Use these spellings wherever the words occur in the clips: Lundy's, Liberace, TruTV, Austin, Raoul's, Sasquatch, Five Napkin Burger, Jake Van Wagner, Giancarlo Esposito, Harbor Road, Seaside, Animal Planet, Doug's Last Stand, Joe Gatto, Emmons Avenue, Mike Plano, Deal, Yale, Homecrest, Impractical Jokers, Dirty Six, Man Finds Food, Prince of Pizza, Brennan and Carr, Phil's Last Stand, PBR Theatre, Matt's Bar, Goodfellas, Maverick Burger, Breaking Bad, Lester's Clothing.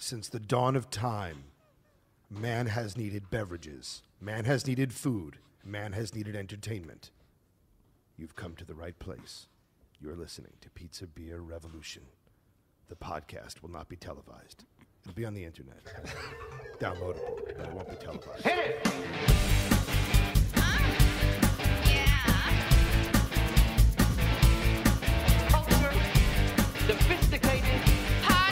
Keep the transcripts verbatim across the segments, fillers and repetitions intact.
Since the dawn of time, man has needed beverages. Man has needed food. Man has needed entertainment. You've come to the right place. You're listening to Pizza Beer Revolution. The podcast will not be televised. It'll be on the internet. Downloadable, but it won't be televised. Hit it! Yeah. Culture, sophisticated podcast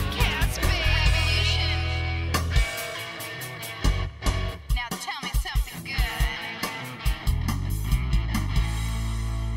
revolution. Now tell me something good.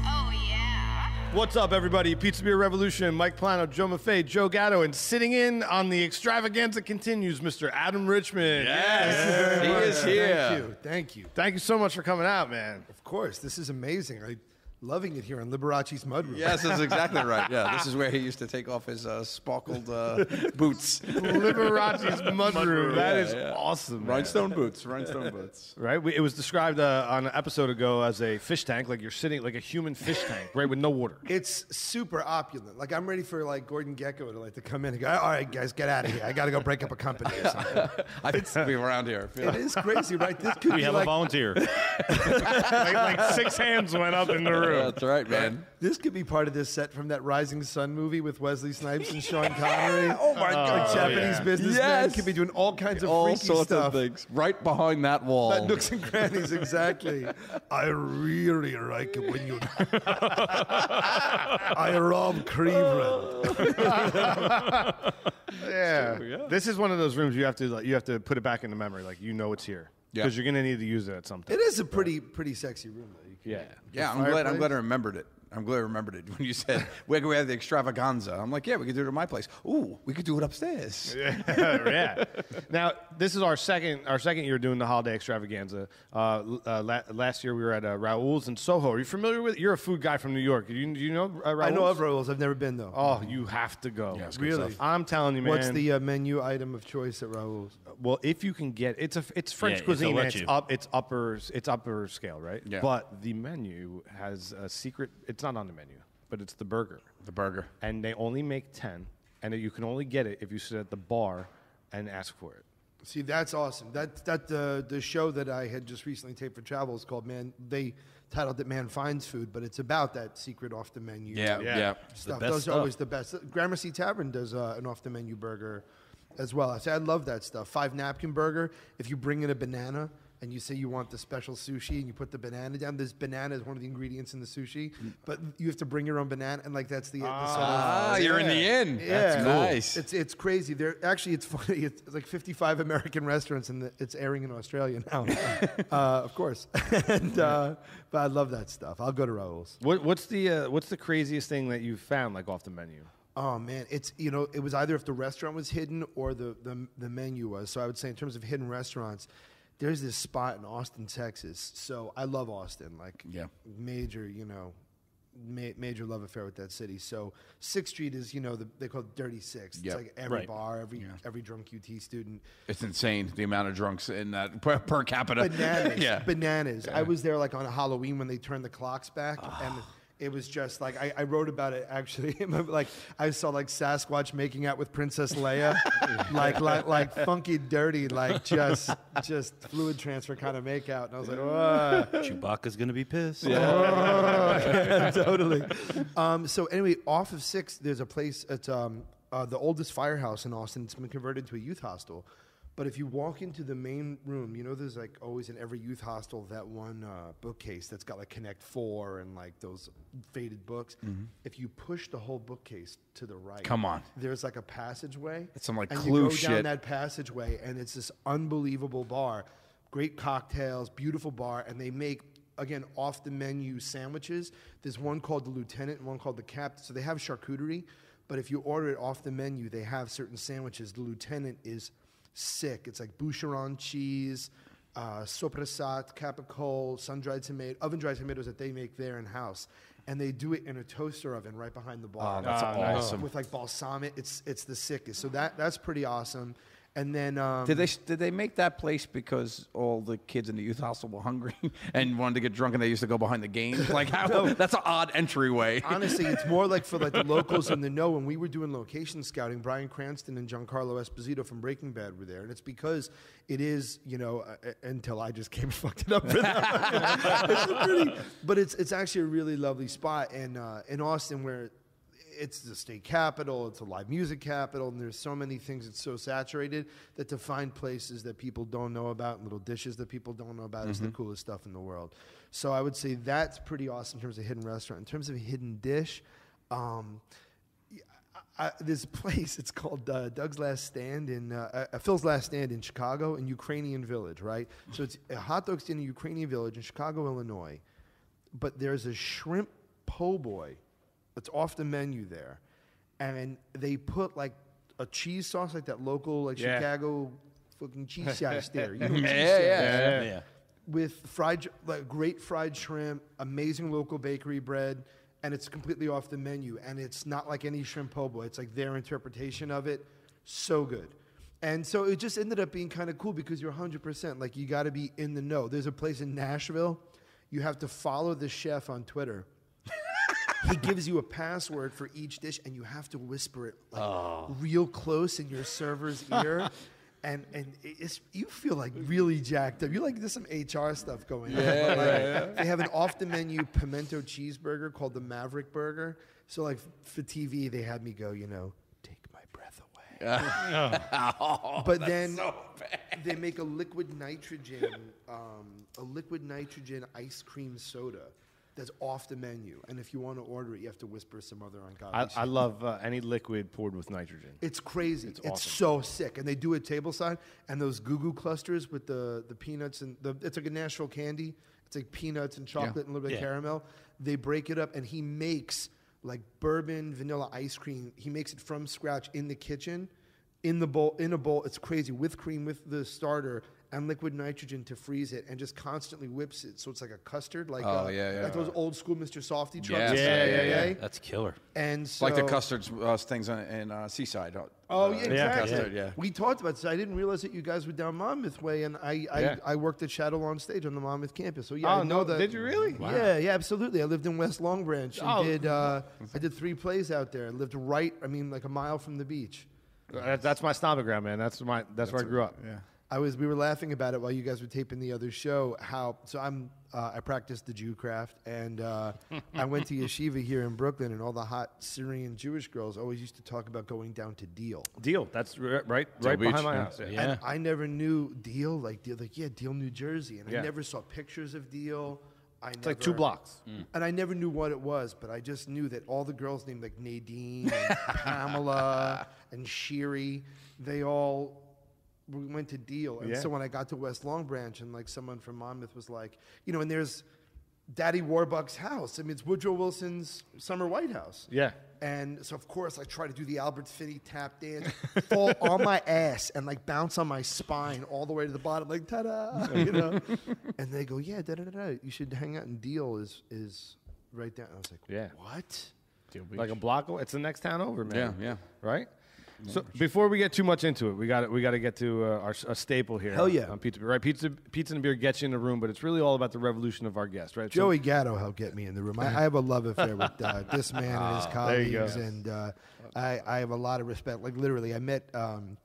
Oh yeah. What's up, everybody? Pizza Beer Revolution. Mike Plano, Joe Maffei, Joe Gatto, and sitting in on the extravaganza continues, Mister Adam Richman. Yes, yes. He is here. Thank you, thank you, thank you so much for coming out, man. Of course, this is amazing. I'm loving it here on Liberace's Mudroom. Yes, that's exactly right. Yeah, this is where he used to take off his uh, sparkled uh, boots. Liberace's Mudroom. That yeah, is yeah. awesome. Man. Rhinestone boots. Rhinestone boots. Right. We, it was described uh, on an episode ago as a fish tank, like you're sitting like a human fish tank, right, with no water. It's super opulent. Like I'm ready for like Gordon Gekko to like to come in and go, all right, guys, get out of here. I got to go break up a company or something. I think we're around here. It is crazy, right? This could we be have like, a volunteer. like, like six hands went up in the room. Yeah, that's right, man. This could be part of this set from that Rising Sun movie with Wesley Snipes and Sean Connery. Oh my God! Oh, Japanese yeah. businessman yes. could be doing all kinds of all freaky sorts stuff. Of things right behind that wall. That nooks and crannies, exactly. I really like it when you. I rob Cleveland. yeah. So, yeah, this is one of those rooms you have to like, you have to put it back into memory, like you know it's here because yeah. you're gonna need to use it at some time. It is a pretty pretty sexy room. Though. Yeah, yeah. I'm glad. I'm glad I remembered it. I'm glad I remembered it when you said we have the extravaganza. I'm like, yeah, we could do it at my place. Ooh, we could do it upstairs. Yeah. yeah. Now this is our second our second year doing the holiday extravaganza. Uh, uh, la last year we were at uh, Raoul's in Soho. Are you familiar with? You're a food guy from New York. Do you, do you know uh, Raoul's? I know of Raoul's. I've never been though. Oh, you have to go. Yeah, really? I'm telling you, man. What's the uh, menu item of choice at Raoul's? Well, if you can get it's a it's French yeah, cuisine. And it's up it's upper it's upper scale, right? Yeah. But the menu has a secret. It's It's not on the menu, but it's the burger. The burger. And they only make ten, and you can only get it if you sit at the bar and ask for it. See, that's awesome. That that uh, the show that I had just recently taped for Travel is called Man. They titled it Man Finds Food, but it's about that secret off the menu. Yeah, yeah. yeah. Stuff. Those stuff. Are always the best. Gramercy Tavern does uh, an off the menu burger as well. I say I love that stuff. Five Napkin Burger. If you bring in a banana. And you say you want the special sushi, and you put the banana down. This banana is one of the ingredients in the sushi, but you have to bring your own banana, and like that's the. Ah, the sort of, uh, you're yeah. in the inn. Yeah. That's nice. It's it's crazy. There actually, it's funny. It's like fifty-five American restaurants, and it's airing in Australia now, uh, of course. and uh, but I love that stuff. I'll go to Raoul's. What, what's the uh, what's the craziest thing that you've found like off the menu? Oh, man, it's, you know, it was either if the restaurant was hidden or the the the menu was. So I would say in terms of hidden restaurants. There's this spot in Austin, Texas. So I love Austin, like yeah. major, you know, ma major love affair with that city. So Sixth Street is, you know, the, they call it Dirty Six. It's yep. like every right. bar, every yeah. every drunk U T student. It's insane the amount of drunks in that per, per capita. Bananas, yeah. bananas. Yeah. I was there like on a Halloween when they turned the clocks back, oh. and it was just like I, I wrote about it actually. like I saw like Sasquatch making out with Princess Leia, like like like funky, dirty, like just just fluid transfer kind of makeout, and I was like, whoa. Chewbacca's gonna be pissed. Yeah, oh, yeah totally. Um, so anyway, off of Six, there's a place at um, uh, the oldest firehouse in Austin. It's been converted to a youth hostel, but if you walk into the main room, you know there's like always in every youth hostel that one uh, bookcase that's got like Connect Four and like those faded books. Mm-hmm. If you push the whole bookcase to the right, come on, there's like a passageway. It's some like and Clue you go shit. Down that passageway, and it's this unbelievable bar, great cocktails, beautiful bar, and they make again off the menu sandwiches. There's one called the Lieutenant and one called the Captain. So they have charcuterie, but if you order it off the menu, they have certain sandwiches. The Lieutenant is sick. It's like boucheron cheese, uh, sopressat, capicola, sun-dried tomato, oven-dried tomatoes that they make there in-house. And they do it in a toaster oven right behind the bar. Oh, that's oh, awesome. With like balsamic. It's, it's the sickest. So that, that's pretty awesome. And then um, did they did they make that place because all the kids in the youth hostel were hungry and wanted to get drunk, and they used to go behind the games? Like how, no, that's an odd entryway. Honestly, it's more like for like the locals in the know. When we were doing location scouting, Bryan Cranston and Giancarlo Esposito from Breaking Bad were there, and it's because it is, you know, uh, until I just came and fucked it up for them. It's pretty, but it's it's actually a really lovely spot in uh, in Austin where. It's the state capital, it's a live music capital, and there's so many things, it's so saturated that to find places that people don't know about, little dishes that people don't know about, mm-hmm. is the coolest stuff in the world. So I would say that's pretty awesome in terms of hidden restaurant. In terms of hidden dish, um, I, I, this place, it's called uh, Doug's Last Stand, in uh, uh, Phil's Last Stand in Chicago, in Ukrainian Village, right? So it's a hot dog stand in Ukrainian Village in Chicago, Illinois, but there's a shrimp po' boy. It's off the menu there, and they put like a cheese sauce, like that local, like yeah. Chicago fucking cheese sauce there. You know, yeah, cheese yeah, sauce, yeah, yeah, yeah. With fried, like great fried shrimp, amazing local bakery bread, and it's completely off the menu. And it's not like any shrimp po' boy. It's like their interpretation of it. So good. And so it just ended up being kind of cool because you're one hundred percent like you got to be in the know. There's a place in Nashville, you have to follow the chef on Twitter. He gives you a password for each dish, and you have to whisper it like oh. real close in your server's ear, and and it's, you feel like really jacked up. You like there's some H R stuff going yeah, on. Yeah, like, yeah. They have an off the menu pimento cheeseburger called the Maverick Burger. So like for T V, they had me go, you know, take my breath away. Uh, oh, but that's then so bad. They make a liquid nitrogen, um, a liquid nitrogen ice cream soda. That's off the menu, and if you want to order it, you have to whisper some other ungodly I, shit. I love uh, any liquid poured with nitrogen. It's crazy. It's, it's awesome. So sick, and they do it tableside, and those Goo Goo clusters with the, the peanuts, and the, it's like a Nashville candy. It's like peanuts and chocolate yeah. and a little bit yeah. of caramel. They break it up, and he makes like bourbon vanilla ice cream. He makes it from scratch in the kitchen, in the bowl, in a bowl. It's crazy, with cream, with the starter, and liquid nitrogen to freeze it, and just constantly whips it, so it's like a custard, like oh, a, yeah, yeah, like those old school Mister Softy trucks. Yeah, yeah, yeah, yeah, yeah. That's killer. And so, like the custards uh, things on, in uh, Seaside. Uh, oh yeah, exactly. Yeah. Custard, yeah. We talked about this. I didn't realize that you guys were down Monmouth way, and I I, yeah. I worked at Shadow on stage on the Monmouth campus. So yeah, oh, I know no, that. Did you really? Wow. Yeah, yeah, absolutely. I lived in West Long Branch. And oh. did uh, I did three plays out there. I lived right, I mean, like a mile from the beach. That's my stomping ground, man. That's my that's, that's where I grew up. Yeah. I was. We were laughing about it while you guys were taping the other show. How so? I'm. Uh, I practiced the Jew craft, and uh, I went to yeshiva here in Brooklyn, and all the hot Syrian Jewish girls always used to talk about going down to Deal. Deal. That's right. Right Deal behind Beach. My house. Yeah. Yeah. And I never knew Deal. Like Deal. Like yeah, Deal, New Jersey. And yeah. I never saw pictures of Deal. I it's never, like two blocks. Mm. And I never knew what it was, but I just knew that all the girls named like Nadine, and Pamela, and Shiri, they all. We went to Deal, and yeah. so when I got to West Long Branch, and like someone from Monmouth was like, you know, and there's Daddy Warbucks' house. I mean, it's Woodrow Wilson's summer White House. Yeah. And so of course I try to do the Albert Finney tap dance, fall on my ass, and like bounce on my spine all the way to the bottom, like ta-da, you know. And they go, yeah, da da da. You should hang out in Deal. Is is right there. And I was like, yeah. What? Deal Beach. Like a block. It's the next town over, man. Yeah, yeah. Right. So before we get too much into it, we got we got to get to uh, our a staple here. Hell yeah, on, on Pizza Beer, right? Pizza, pizza and beer gets you in the room, but it's really all about the revolution of our guest, right? Joey so, Gatto helped get me in the room. I, I have a love affair with uh, this man and his colleagues, and uh, I I have a lot of respect. Like literally, I met um,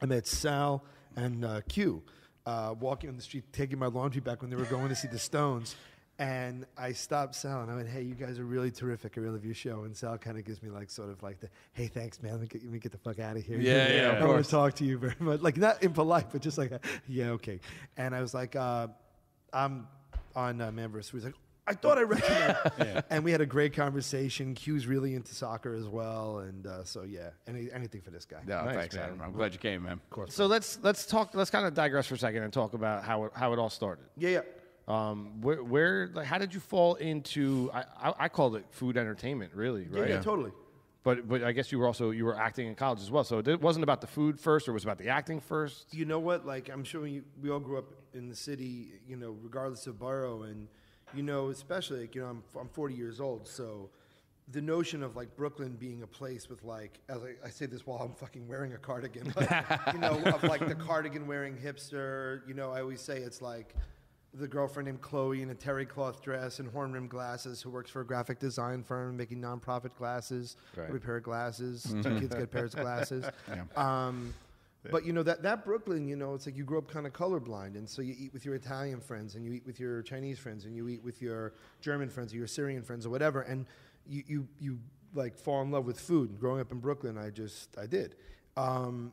I met Sal and uh, Q uh, walking on the street, taking my laundry back when they were going to see the Stones. And I stopped Sal, and I went, hey, you guys are really terrific. I really love your show. And Sal kind of gives me, like, sort of like the, hey, thanks, man. Let me get, let me get the fuck out of here. Yeah, yeah, yeah I don't want to talk to you very much. Like, not impolite, but just like, a, yeah, okay. And I was like, uh, I'm on uh, Man versus Food. He's like, I thought I read that. Yeah. And we had a great conversation. Q's really into soccer as well. And uh, so, yeah, Any, anything for this guy. No, nice, thanks, man. Adam. I'm glad you came, man. Of course. So let's, let's talk. Let's kind of digress for a second and talk about how it, how it all started. Yeah, yeah. Um, where, where, like, how did you fall into? I, I, I called it food entertainment, really, right? Yeah, yeah, totally. But, but I guess you were also you were acting in college as well, so it wasn't about the food first, or it was about the acting first. You know what? Like, I'm sure you, we all grew up in the city, you know, regardless of borough, and you know, especially like, you know, I'm I'm forty years old, so the notion of like Brooklyn being a place with like, as I, I say this while I'm fucking wearing a cardigan, but, you know, of like the cardigan wearing hipster, you know, I always say it's like the girlfriend named Chloe in a terry cloth dress and horn rimmed glasses who works for a graphic design firm making nonprofit glasses, right. repair glasses, mm-hmm. kids get pairs of glasses. Yeah. Um, But, you know, that, that Brooklyn, you know, it's like you grow up kind of colorblind. And so you eat with your Italian friends and you eat with your Chinese friends and you eat with your German friends or your Syrian friends or whatever. And you, you, you like, fall in love with food. And growing up in Brooklyn, I just, I did. Um,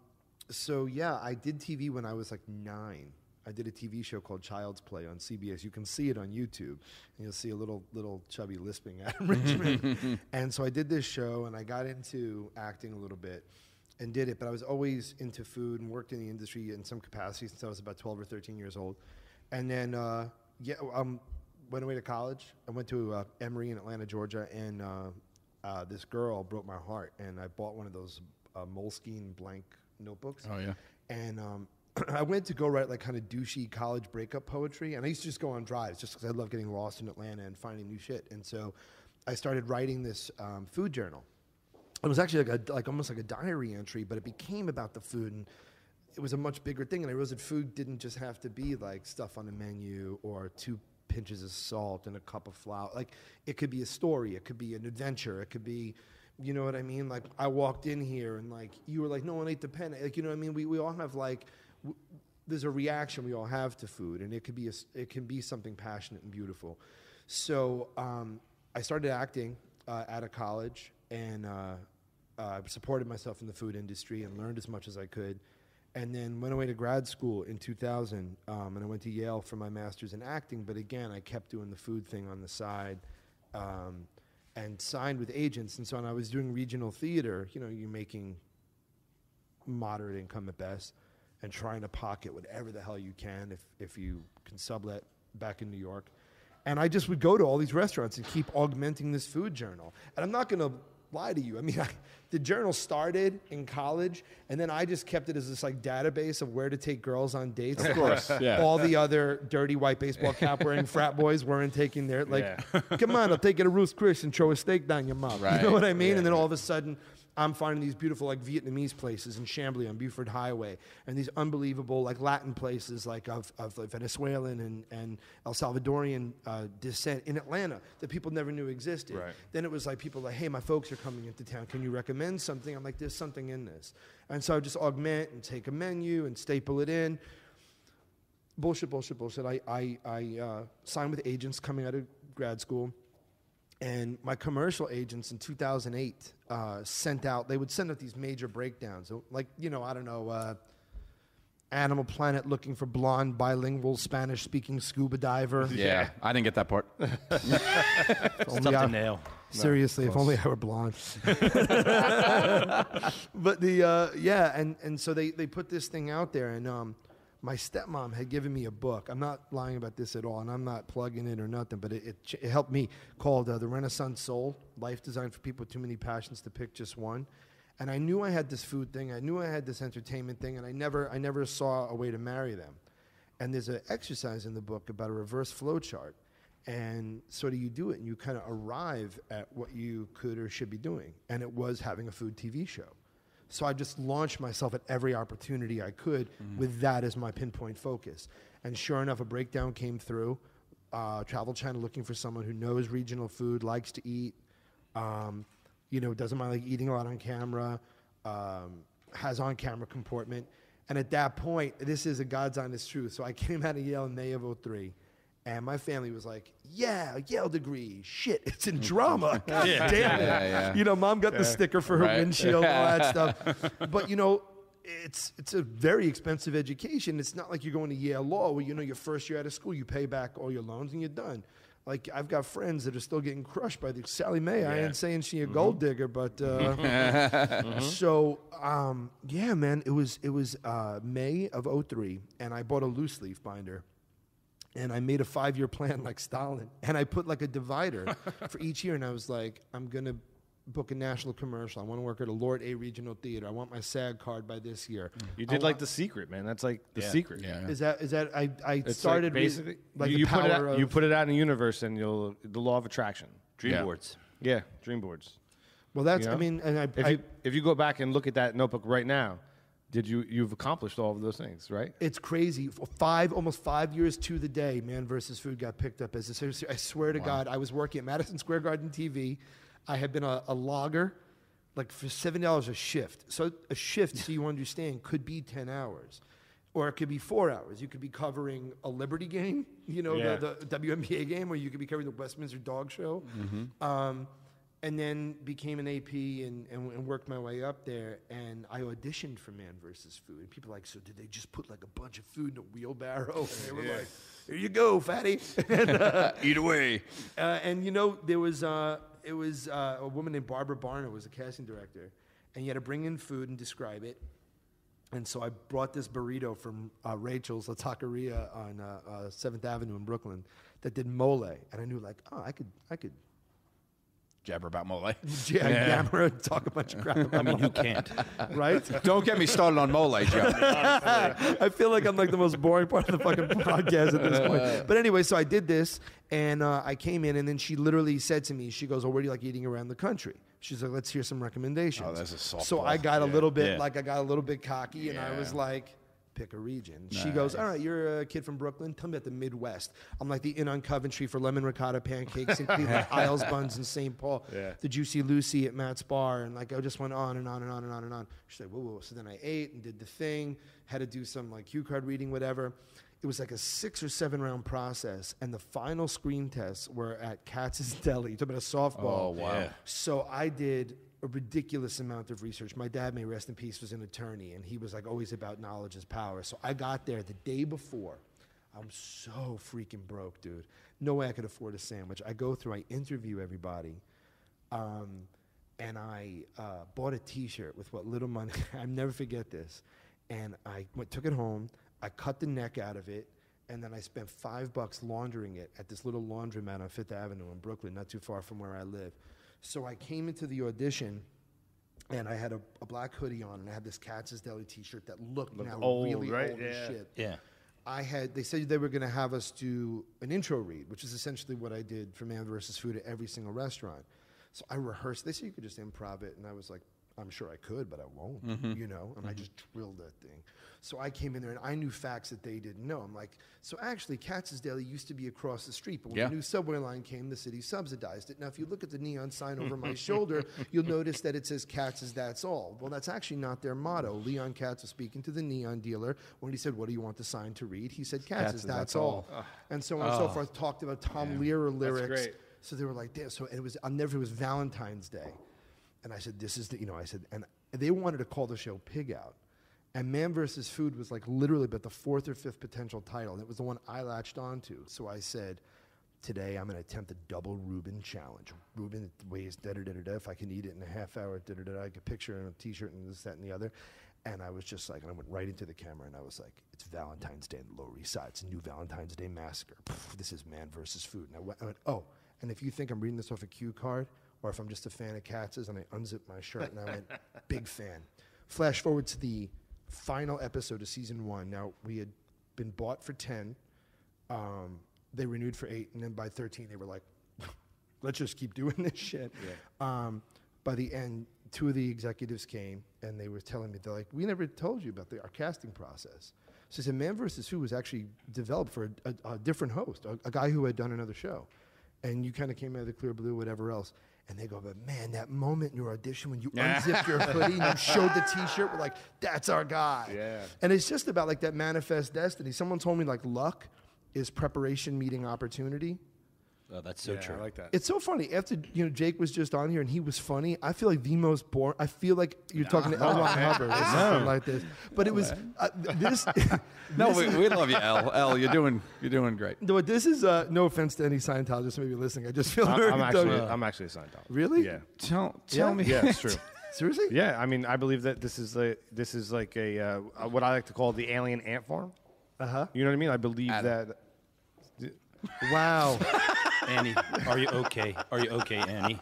so, yeah, I did T V when I was, like, nine. I did a T V show called Child's Play on C B S. You can see it on YouTube. And you'll see a little little chubby lisping Adam Richman. And so I did this show and I got into acting a little bit. And did it, but I was always into food and worked in the industry in some capacity since I was about twelve or thirteen years old. And then, uh, yeah, um, went away to college. I went to uh, Emory in Atlanta, Georgia, and uh, uh, this girl broke my heart. And I bought one of those uh, Moleskine blank notebooks. Oh yeah. And um, I went to go write like kind of douchey college breakup poetry. And I used to just go on drives just because I love getting lost in Atlanta and finding new shit. And so, I started writing this um, food journal. It was actually like a, like almost like a diary entry, but it became about the food, and it was a much bigger thing. And I realized that food didn't just have to be like stuff on a menu or two pinches of salt and a cup of flour. Like it could be a story, it could be an adventure, it could be, you know what I mean? Like I walked in here and like you were like, no one ate the pen. Like you know what I mean? We we all have like w there's a reaction we all have to food, and it could be a, it can be something passionate and beautiful. So um, I started acting uh, out of college, and. Uh, I uh, supported myself in the food industry and learned as much as I could, and then went away to grad school in two thousand, um, and I went to Yale for my master's in acting, but again, I kept doing the food thing on the side, um, and signed with agents, and so on. I was doing regional theater, you know, you're making moderate income at best, and trying to pocket whatever the hell you can if, if you can sublet back in New York, and I just would go to all these restaurants and keep augmenting this food journal, and I'm not going to lie to you. I mean, I, the journal started in college, and then I just kept it as this like database of where to take girls on dates. Of course, yeah. All the other dirty white baseball cap wearing frat boys weren't taking their like. Yeah. Come on, I'll take you to Ruth's Chris and throw a steak down your mouth. Right. You know what I mean? Yeah. And then all of a sudden, I'm finding these beautiful like Vietnamese places in Chamblee on Buford Highway, and these unbelievable like Latin places like of, of like, Venezuelan and, and El Salvadorian uh, descent in Atlanta that people never knew existed. Right. Then it was like people like, hey, my folks are coming into town. Can you recommend something? I'm like, there's something in this. And so I would just augment and take a menu and staple it in. Bullshit, bullshit, bullshit. I, I, I uh, signed with agents coming out of grad school. And my commercial agents in two thousand eight uh, sent out, they would send out these major breakdowns. Like, you know, I don't know, uh, Animal Planet looking for blonde, bilingual, Spanish-speaking scuba diver. Yeah, yeah, I didn't get that part. It's tough to nail. Seriously, no, if only I were blonde. But the, uh, yeah, and, and so they, they put this thing out there, and um, my stepmom had given me a book. I'm not lying about this at all, and I'm not plugging it or nothing, but it, it, it helped me, called uh, The Renaissance Soul, Life Designed for People with Too Many Passions to Pick Just One. And I knew I had this food thing, I knew I had this entertainment thing, and I never, I never saw a way to marry them. And there's an exercise in the book about a reverse flow chart. And sort of you do it, and you kind of arrive at what you could or should be doing. And it was having a food T V show. So I just launched myself at every opportunity I could mm. with that as my pinpoint focus. And sure enough, a breakdown came through. Uh, Travel Channel looking for someone who knows regional food, likes to eat, um, you know, doesn't mind like eating a lot on camera, um, has on-camera comportment. And at that point, this is a God's honest truth. So I came out of Yale in May of oh three. And my family was like, yeah, Yale degree, shit, it's in drama. God yeah, damn it. Yeah, yeah. You know, mom got yeah. the sticker for her right. windshield yeah. and all that stuff. But, you know, it's it's a very expensive education. It's not like you're going to Yale Law where, you know, your first year out of school, you pay back all your loans and you're done. Like, I've got friends that are still getting crushed by the Sally Mae. Yeah. I ain't saying she a mm-hmm. gold digger, but... Uh, mm-hmm. So, um, yeah, man, it was, it was uh, May of oh three, and I bought a loose leaf binder. And I made a five-year plan like Stalin. And I put like a divider for each year. And I was like, I'm going to book a national commercial. I want to work at a Lord A regional theater. I want my SAG card by this year. You did I like The Secret, man. That's like The yeah. Secret. Yeah, yeah. Is that, is that, I, I started like basically, with, like you, the you power put it out, of. You put it out in the universe and you'll, the law of attraction. Dream yeah. boards. Yeah, dream boards. Well, that's, you know? I mean, and I if, I, you, if you go back and look at that notebook right now, did you, you've accomplished all of those things, right? It's crazy. For five, almost five years to the day, Man versus. Food got picked up as a series. I swear to wow. God, I was working at Madison Square Garden T V. I had been a, a logger, like for seven dollars a shift. So a shift, so you understand, could be ten hours. Or it could be four hours. You could be covering a Liberty game, you know, yeah. the, the W N B A game, or you could be covering the Westminster Dog Show. Mm-hmm. um, and then became an A P and, and, and worked my way up there. And I auditioned for Man versus. Food. And people were like, so did they just put like a bunch of food in a wheelbarrow? And they were yeah. like, here you go, fatty. and, uh, eat away. Uh, and, you know, there was, uh, it was uh, a woman named Barbara Barner was a casting director. And you had to bring in food and describe it. And so I brought this burrito from uh, Rachel's, La Taqueria on uh, uh, seventh avenue in Brooklyn that did mole. And I knew, like, oh, I could I could jabber about mole. Yeah, yammer and talk a bunch of crap about mole. I mean, who can't? Right? Don't get me started on mole, Joe. I feel like I'm, like, the most boring part of the fucking podcast at this point. But anyway, so I did this, and uh, I came in, and then she literally said to me, she goes, oh, what do you like eating around the country? She's like, let's hear some recommendations. Oh, that's a soft So ball. I got yeah. a little bit, yeah. like I got a little bit cocky, yeah. and I was like, pick a region. Nice. She goes, all right, you're a kid from Brooklyn. Tell me about the Midwest. I'm like, the Inn on Coventry for lemon ricotta pancakes and Cleveland Isles buns in Saint Paul. Yeah. The Juicy Lucy at Matt's Bar. And like, I just went on and on and on and on and on. She said, whoa, whoa. So then I ate and did the thing, had to do some like cue card reading, whatever. It was like a six or seven round process, and the final screen tests were at Katz's Deli. You talk about a softball. Oh, wow. Yeah. So I did a ridiculous amount of research. My dad, may rest in peace, was an attorney, and he was like always about knowledge is power. So I got there the day before. I'm so freaking broke, dude. No way I could afford a sandwich. I go through, I interview everybody, um, and I uh, bought a T-shirt with what little money. I'll never forget this. And I went, took it home. I cut the neck out of it, and then I spent five bucks laundering it at this little laundromat on fifth avenue in Brooklyn, not too far from where I live. So I came into the audition, and I had a, a black hoodie on, and I had this Katz's Deli T-shirt that looked, looked now old, really right? old yeah. as shit. Yeah. I had, they said they were going to have us do an intro read, which is essentially what I did for Man versus. Food at every single restaurant. So I rehearsed. They said you could just improv it, and I was like, I'm sure I could, but I won't, mm-hmm. you know? And mm-hmm. I just drilled that thing. So I came in there, and I knew facts that they didn't know. I'm like, so actually, Katz's Deli used to be across the street, but when yeah. the new subway line came, the city subsidized it. Now, if you look at the neon sign over my shoulder, you'll notice that it says Katz's, that's all. Well, that's actually not their motto. Leon Katz was speaking to the neon dealer. When he said, what do you want the sign to read? He said, Katz's, Katz's that's, that's all. all. And so on oh. and so forth. Talked about Tom yeah. Lehrer lyrics. That's great. So they were like, damn. So it was, I'll never, it was Valentine's Day. And I said, this is the, you know, I said, and they wanted to call the show Pig Out. And Man versus. Food was like literally about the fourth or fifth potential title. And it was the one I latched onto. So I said, today I'm going to attempt the double Reuben challenge. Reuben weighs da da da da. If I can eat it in a half hour, da da da. I could picture in a T-shirt and this, that, and the other. And I was just like, and I went right into the camera, and I was like, it's Valentine's Day in the Lower East Side. It's a new Valentine's Day massacre. Pff, this is Man versus. Food. And I went, I went, oh, and if you think I'm reading this off a cue card, or if I'm just a fan of Katz's, and I unzipped my shirt, and I went, big fan. Flash forward to the final episode of season one. Now, we had been bought for ten. Um, they renewed for eight, and then by thirteen, they were like, let's just keep doing this shit. Yeah. Um, by the end, two of the executives came, and they were telling me, they're like, we never told you about the, our casting process. So I said, Man versus. Food was actually developed for a, a, a different host, a, a guy who had done another show. And you kind of came out of the clear blue, whatever else. And they go, but man, that moment in your audition when you unzipped your hoodie and you showed the T-shirt, we're like, that's our guy. Yeah. And it's just about like that manifest destiny. Someone told me like luck is preparation meeting opportunity. Oh, that's so yeah, true. I like that. It's so funny. After, you know, Jake was just on here and he was funny. I feel like the most boring. I feel like you're nah, talking to L. Ron Hubbard or something no. like this. But no it was uh, this. no, this we, we love you, L. L, you're doing you're doing great. No, this is uh, no offense to any Scientologist maybe listening. I just feel I'm, very I'm actually uh, I'm actually a Scientologist. Really? Yeah. Tell tell yeah? me. Yeah, it's true. Seriously? Yeah. I mean, I believe that this is a, this is like a uh, what I like to call the alien ant farm. Uh huh. You know what I mean? I believe Adam. that. Wow. Annie, are you okay? Are you okay, Annie?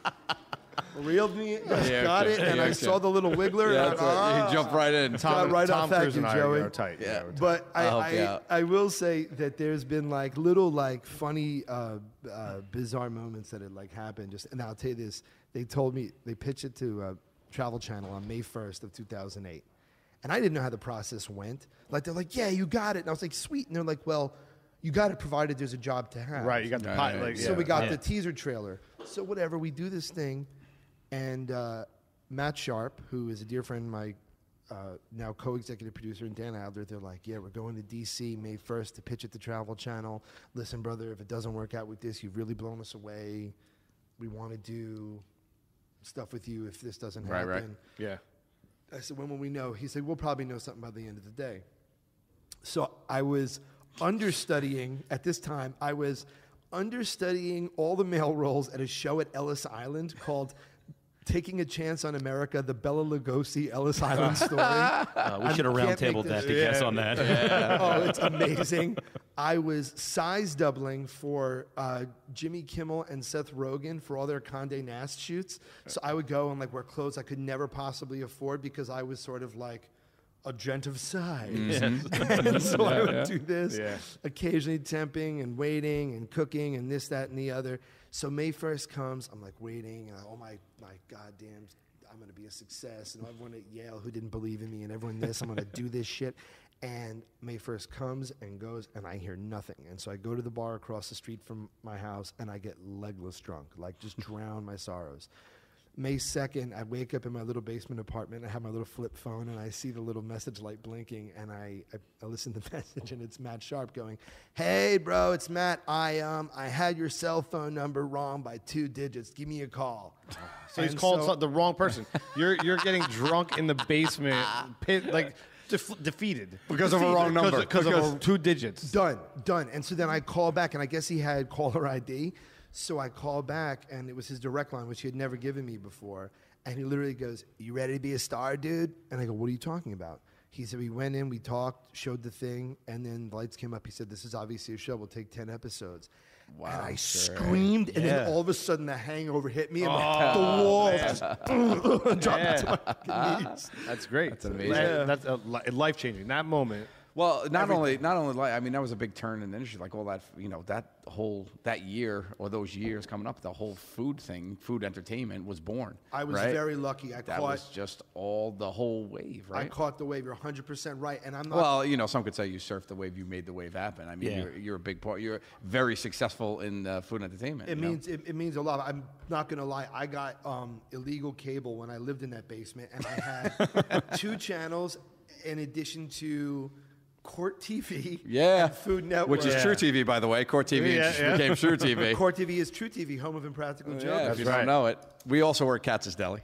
reeled me, yeah, got it, yeah, and yeah, I okay. saw the little wiggler. Yeah, and I, oh, he jumped right in. Tom, right Tom off, Cruise and I Joey. are tight. Yeah, yeah, tight. But I, I, I, I will say that there's been like little like funny, uh, uh, bizarre moments that had like happened. Just and I'll tell you this: they told me they pitched it to uh, Travel Channel on May first of two thousand eight, and I didn't know how the process went. Like they're like, "Yeah, you got it," and I was like, "Sweet," and they're like, "Well, you got it provided there's a job to have." Right, you got the right, pilot. Like, so yeah, we got yeah. the teaser trailer. So whatever, we do this thing. And uh, Matt Sharp, who is a dear friend, my uh, now co-executive producer, and Dan Adler, they're like, yeah, we're going to D C May first to pitch at the Travel Channel. Listen, brother, if it doesn't work out with this, you've really blown us away. We want to do stuff with you if this doesn't happen. Right, right. Yeah. I said, when will we know? He said, we'll probably know something by the end of the day. So I was... understudying at this time I was understudying all the male roles at a show at Ellis Island called Taking a Chance on America, the Bela Lugosi Ellis Island Story. Uh, we should have round-tabled that to yeah. guess on that. Yeah. Oh, it's amazing. I was size doubling for uh, Jimmy Kimmel and Seth Rogen for all their Condé Nast shoots. So I would go and like wear clothes I could never possibly afford because I was sort of like a gent of size. Mm-hmm. And so yeah, I would yeah. do this, yeah. occasionally temping and waiting and cooking and this, that, and the other. So May first comes, I'm like waiting, and I, oh my, my goddamn, I'm gonna be a success. And everyone at Yale who didn't believe in me and everyone this, I'm gonna do this shit. And May first comes and goes, and I hear nothing. And so I go to the bar across the street from my house, and I get legless drunk, like just drown my sorrows. May second, I wake up in my little basement apartment. I have my little flip phone, and I see the little message light blinking, and I, I, I listen to the message, and it's Matt Sharp going, hey, bro, it's Matt. I um I had your cell phone number wrong by two digits. Give me a call. So he's and calling so, the wrong person. You're you're getting drunk in the basement, pit, like def defeated. Because defeated. of a wrong number. Because, because of a, two digits. Done, done. And so then I call back, and I guess he had caller I D. So I call back, and it was his direct line, which he had never given me before. And he literally goes, you ready to be a star, dude? And I go, what are you talking about? He said, we went in, we talked, showed the thing, and then the lights came up. He said, this is obviously a show. We'll take ten episodes. Wow. And I sure. screamed, yeah. and then all of a sudden the hangover hit me, and oh, like, the walls man. just boom, dropped yeah. to my knees. That's great. That's amazing. Yeah. That's life-changing. That moment. Well, not Everything. only, not only, like, I mean, that was a big turn in the industry, like all that, you know, that whole, that year or those years coming up, the whole food thing, food entertainment was born. I was right? very lucky. I that caught. was just all the whole wave, right? I caught the wave. You're one hundred percent right. And I'm not. Well, you know, some could say you surfed the wave, you made the wave happen. I mean, yeah. you're, you're a big part. You're very successful in uh, food entertainment. It means, it, it means a lot. I'm not going to lie. I got um, illegal cable when I lived in that basement, and I had two channels in addition to Court T V yeah. and Food Network. Which is yeah. True T V, by the way. Court T V yeah, yeah. became True T V. Court T V is True T V, home of Impractical Jokers. Yeah, if you right. don't know it. We also were at Katz's Deli.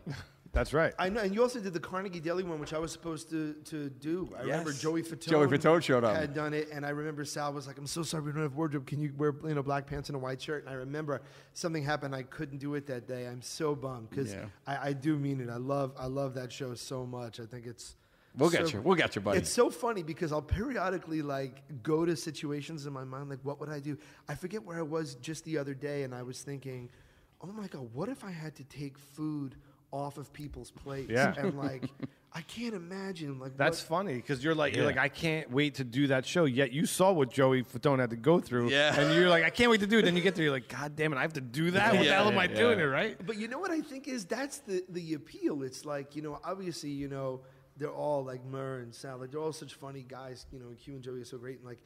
That's right. I know, and you also did the Carnegie Deli one, which I was supposed to, to do. I yes. remember Joey Fatone, Joey Fatone showed up. had done it, and I remember Sal was like, I'm so sorry we don't have wardrobe. Can you wear you know, black pants and a white shirt? And I remember something happened. I couldn't do it that day. I'm so bummed because yeah. I, I do mean it. I love, I love that show so much. I think it's... We'll get so, you. We'll get you, buddy. It's so funny because I'll periodically like go to situations in my mind, like, what would I do? I forget where I was just the other day, and I was thinking, oh my God, what if I had to take food off of people's plates? Yeah. And like, I can't imagine. Like, that's what? funny because you're like, yeah. you're like, I can't wait to do that show. Yet you saw what Joey Fatone had to go through, yeah. and you're like, I can't wait to do it. Then you get there, you're like, God damn it, I have to do that. Yeah, what the hell yeah, am I yeah. doing it right? But you know what I think is that's the the appeal. It's like, you know, obviously, you know. They're all like Murr and Sal. Like, they're all such funny guys. You know, Q and Joey are so great. And like,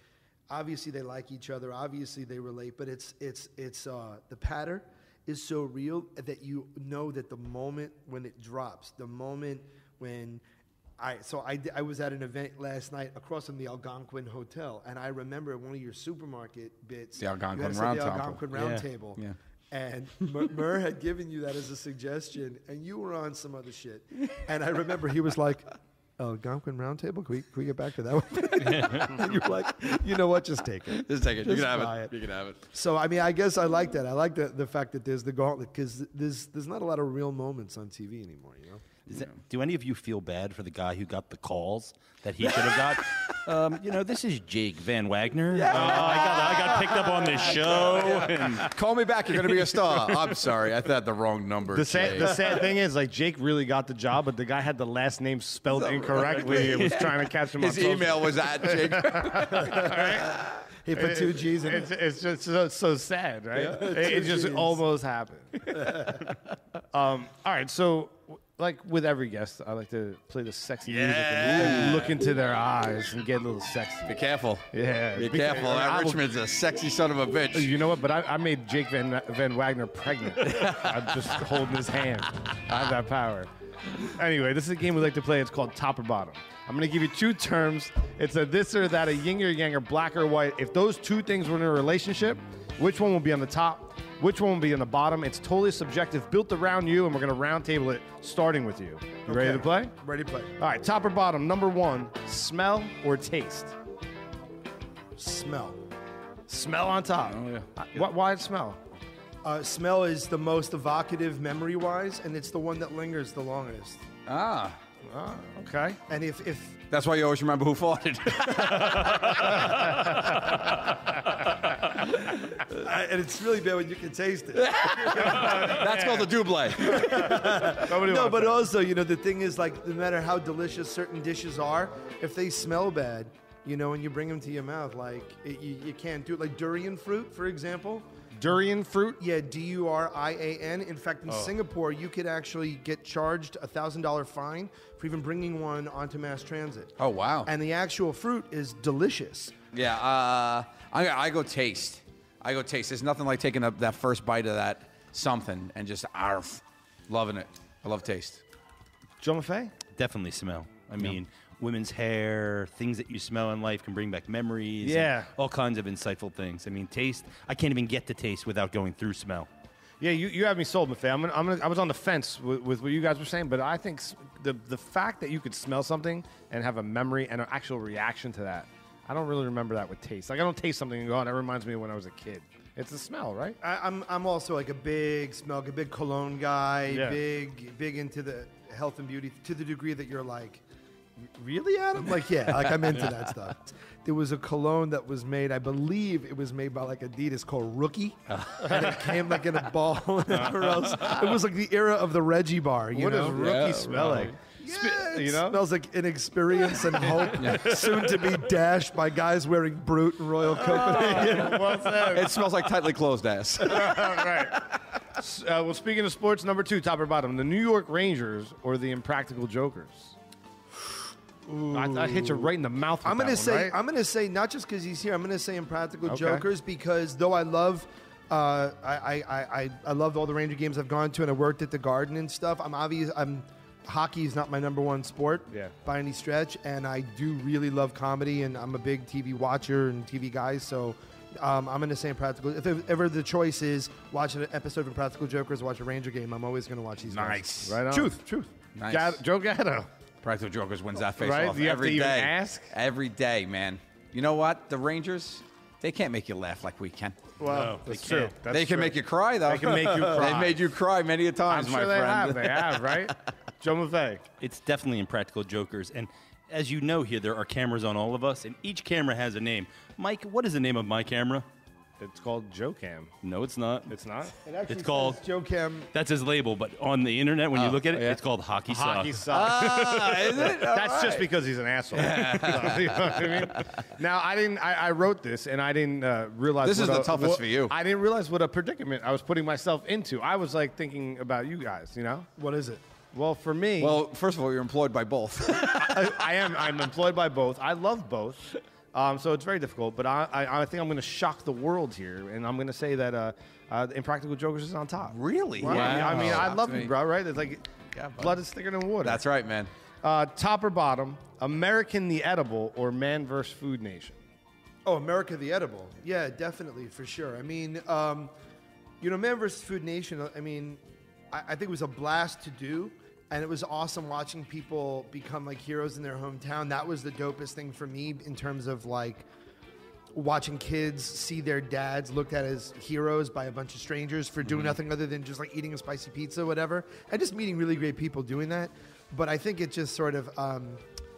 obviously they like each other. Obviously they relate. But it's it's it's uh, the patter is so real that you know that the moment when it drops, the moment when I so I I was at an event last night across from the Algonquin Hotel, and I remember one of your supermarket bits. The Algonquin Round Table. The Algonquin Round Table. Yeah. And Murr had given you that as a suggestion, and you were on some other shit. And I remember he was like, Algonquin Round Table, can we, can we get back to that one? And you're like, you know what, just take it. Just take it. Just you can have it. it. You can have it. So, I mean, I guess I like that. I like the, the fact that there's the gauntlet, because there's, there's not a lot of real moments on T V anymore, you know? Does it, do any of you feel bad for the guy who got the calls that he should have got? um, you know, this is Jake Van Wagner. Yeah. Uh, I, got, I got picked up on this show. And call me back. You're going to be a star. I'm sorry. I thought the wrong number. The sad, the sad thing is, like, Jake really got the job, but the guy had the last name spelled incorrectly. It was trying to catch him on social. His email was at Jake. All right. He put two G's in it. It's, it's just so, so sad, right? Yeah, it it just G's. Almost happened. um, all right, so like with every guest, I like to play the sexy yeah. music and look into their eyes and get a little sexy. Be careful. Yeah. Be, be careful. Adam Richman's a sexy son of a bitch. You know what? But I, I made Jake Van, Van Wagner pregnant. I'm just holding his hand. I have that power. Anyway, this is a game we like to play. It's called Top or Bottom. I'm going to give you two terms. It's a this or that, a yin or yang, or black or white. If those two things were in a relationship, which one will be on the top? Which one will be on the bottom? It's totally subjective, built around you, and we're going to round table it, starting with you. You okay. ready to play? Ready to play. All right, top or bottom. Number one, smell or taste? Smell. Smell on top. Oh, yeah. Uh, yeah. Why smell? Uh, smell is the most evocative memory-wise, and it's the one that lingers the longest. Ah. Ah, okay. And if, if that's why you always remember who fought it. I, and it's really bad when you can taste it. That's called a double-A. No, but also, you know, the thing is, like, no matter how delicious certain dishes are, if they smell bad, you know, and you bring them to your mouth, like, it, you, you can't do it. Like durian fruit, for example. Durian fruit? Yeah, D U R I A N. In fact, in oh. Singapore, you could actually get charged a one thousand dollar fine for even bringing one onto mass transit. Oh, wow. And the actual fruit is delicious. Yeah, uh, I, I go taste. I go taste. There's nothing like taking a, that first bite of that something and just arf, loving it. I love taste. John Maffei? Definitely smell. I mean... Yep. Women's hair, things that you smell in life can bring back memories. Yeah. All kinds of insightful things. I mean, taste, I can't even get to taste without going through smell. Yeah, you, you have me sold, Maffei. I'm gonna, I'm gonna, I was on the fence with, with what you guys were saying, but I think the, the fact that you could smell something and have a memory and an actual reaction to that, I don't really remember that with taste. Like, I don't taste something and go, oh, that reminds me of when I was a kid. It's the smell, right? I, I'm, I'm also like a big smell, a big cologne guy, yeah. big, big into the health and beauty to the degree that you're like, really, Adam? Like, yeah, like I'm into yeah. that stuff. There was a cologne that was made, I believe it was made by like Adidas called Rookie. Uh. And it came like in a ball and whatever else. It was like the era of the Reggie bar, you what know? What does Rookie yeah, smell right. like? Yeah, it you know? smells like inexperience and hope, yeah. soon to be dashed by guys wearing Brut and Royal Coke. Oh, you know? Well said. It smells like tightly closed ass. Right. Uh, well, speaking of sports, number two, top or bottom, the New York Rangers or the Impractical Jokers? I, I hit you right in the mouth. With I'm gonna that one, say right? I'm gonna say not just because he's here. I'm gonna say Impractical okay. Jokers because though I love, uh, I I I I loved all the Ranger games I've gone to and I worked at the Garden and stuff. I'm obvious. I'm hockey is not my number one sport yeah. by any stretch, and I do really love comedy and I'm a big T V watcher and T V guy. So um, I'm gonna say Impractical. If ever the choice is watch an episode of Impractical Jokers, watch a Ranger game. I'm always gonna watch these. Nice, guys. Right on. Truth, truth. Nice. Gatto, Joe Gatto. Practical Jokers wins that face right? off you every have to day. Even ask? Every day, man. You know what? The Rangers, they can't make you laugh like we can. Well, no, that's true. That's they can true. make you cry, though. They can make you cry. They made you cry many a times, I'm sure my they friend. Have. They have, right? Joe Maffei. It's definitely Impractical Jokers. And as you know here, there are cameras on all of us, and each camera has a name. Mike, what is the name of my camera? It's called Joe Cam. No, it's not. It's not? It actually it's called Joe Cam. That's his label, but on the internet, when oh, you look at it, yeah. it's called Hockey Sock. Hockey Sock. Ah, is it? That's right. Just because he's an asshole. Yeah. You know what I mean? Now, I didn't. I, I wrote this, and I didn't uh, realize. This what is the a, toughest what, for you. I didn't realize what a predicament I was putting myself into. I was like thinking about you guys. You know? What is it? Well, for me. Well, first of all, you're employed by both. I, I am. I'm employed by both. I love both. Um, so it's very difficult, but I, I, I think I'm going to shock the world here, and I'm going to say that uh, uh, Impractical Jokers is on top. Really? Wow. Yeah. I mean, oh, I love you, bro, right? It's like yeah, blood is thicker than water. That's right, man. Uh, top or bottom, American the Edible or Man versus. Food Nation? Oh, America the Edible. Yeah, definitely, for sure. I mean, um, you know, Man versus. Food Nation, I mean, I, I think it was a blast to do. And it was awesome watching people become like heroes in their hometown. That was the dopest thing for me in terms of like watching kids see their dads looked at as heroes by a bunch of strangers for doing mm-hmm. nothing other than just like eating a spicy pizza, whatever. And just meeting really great people doing that. But I think it just sort of, um,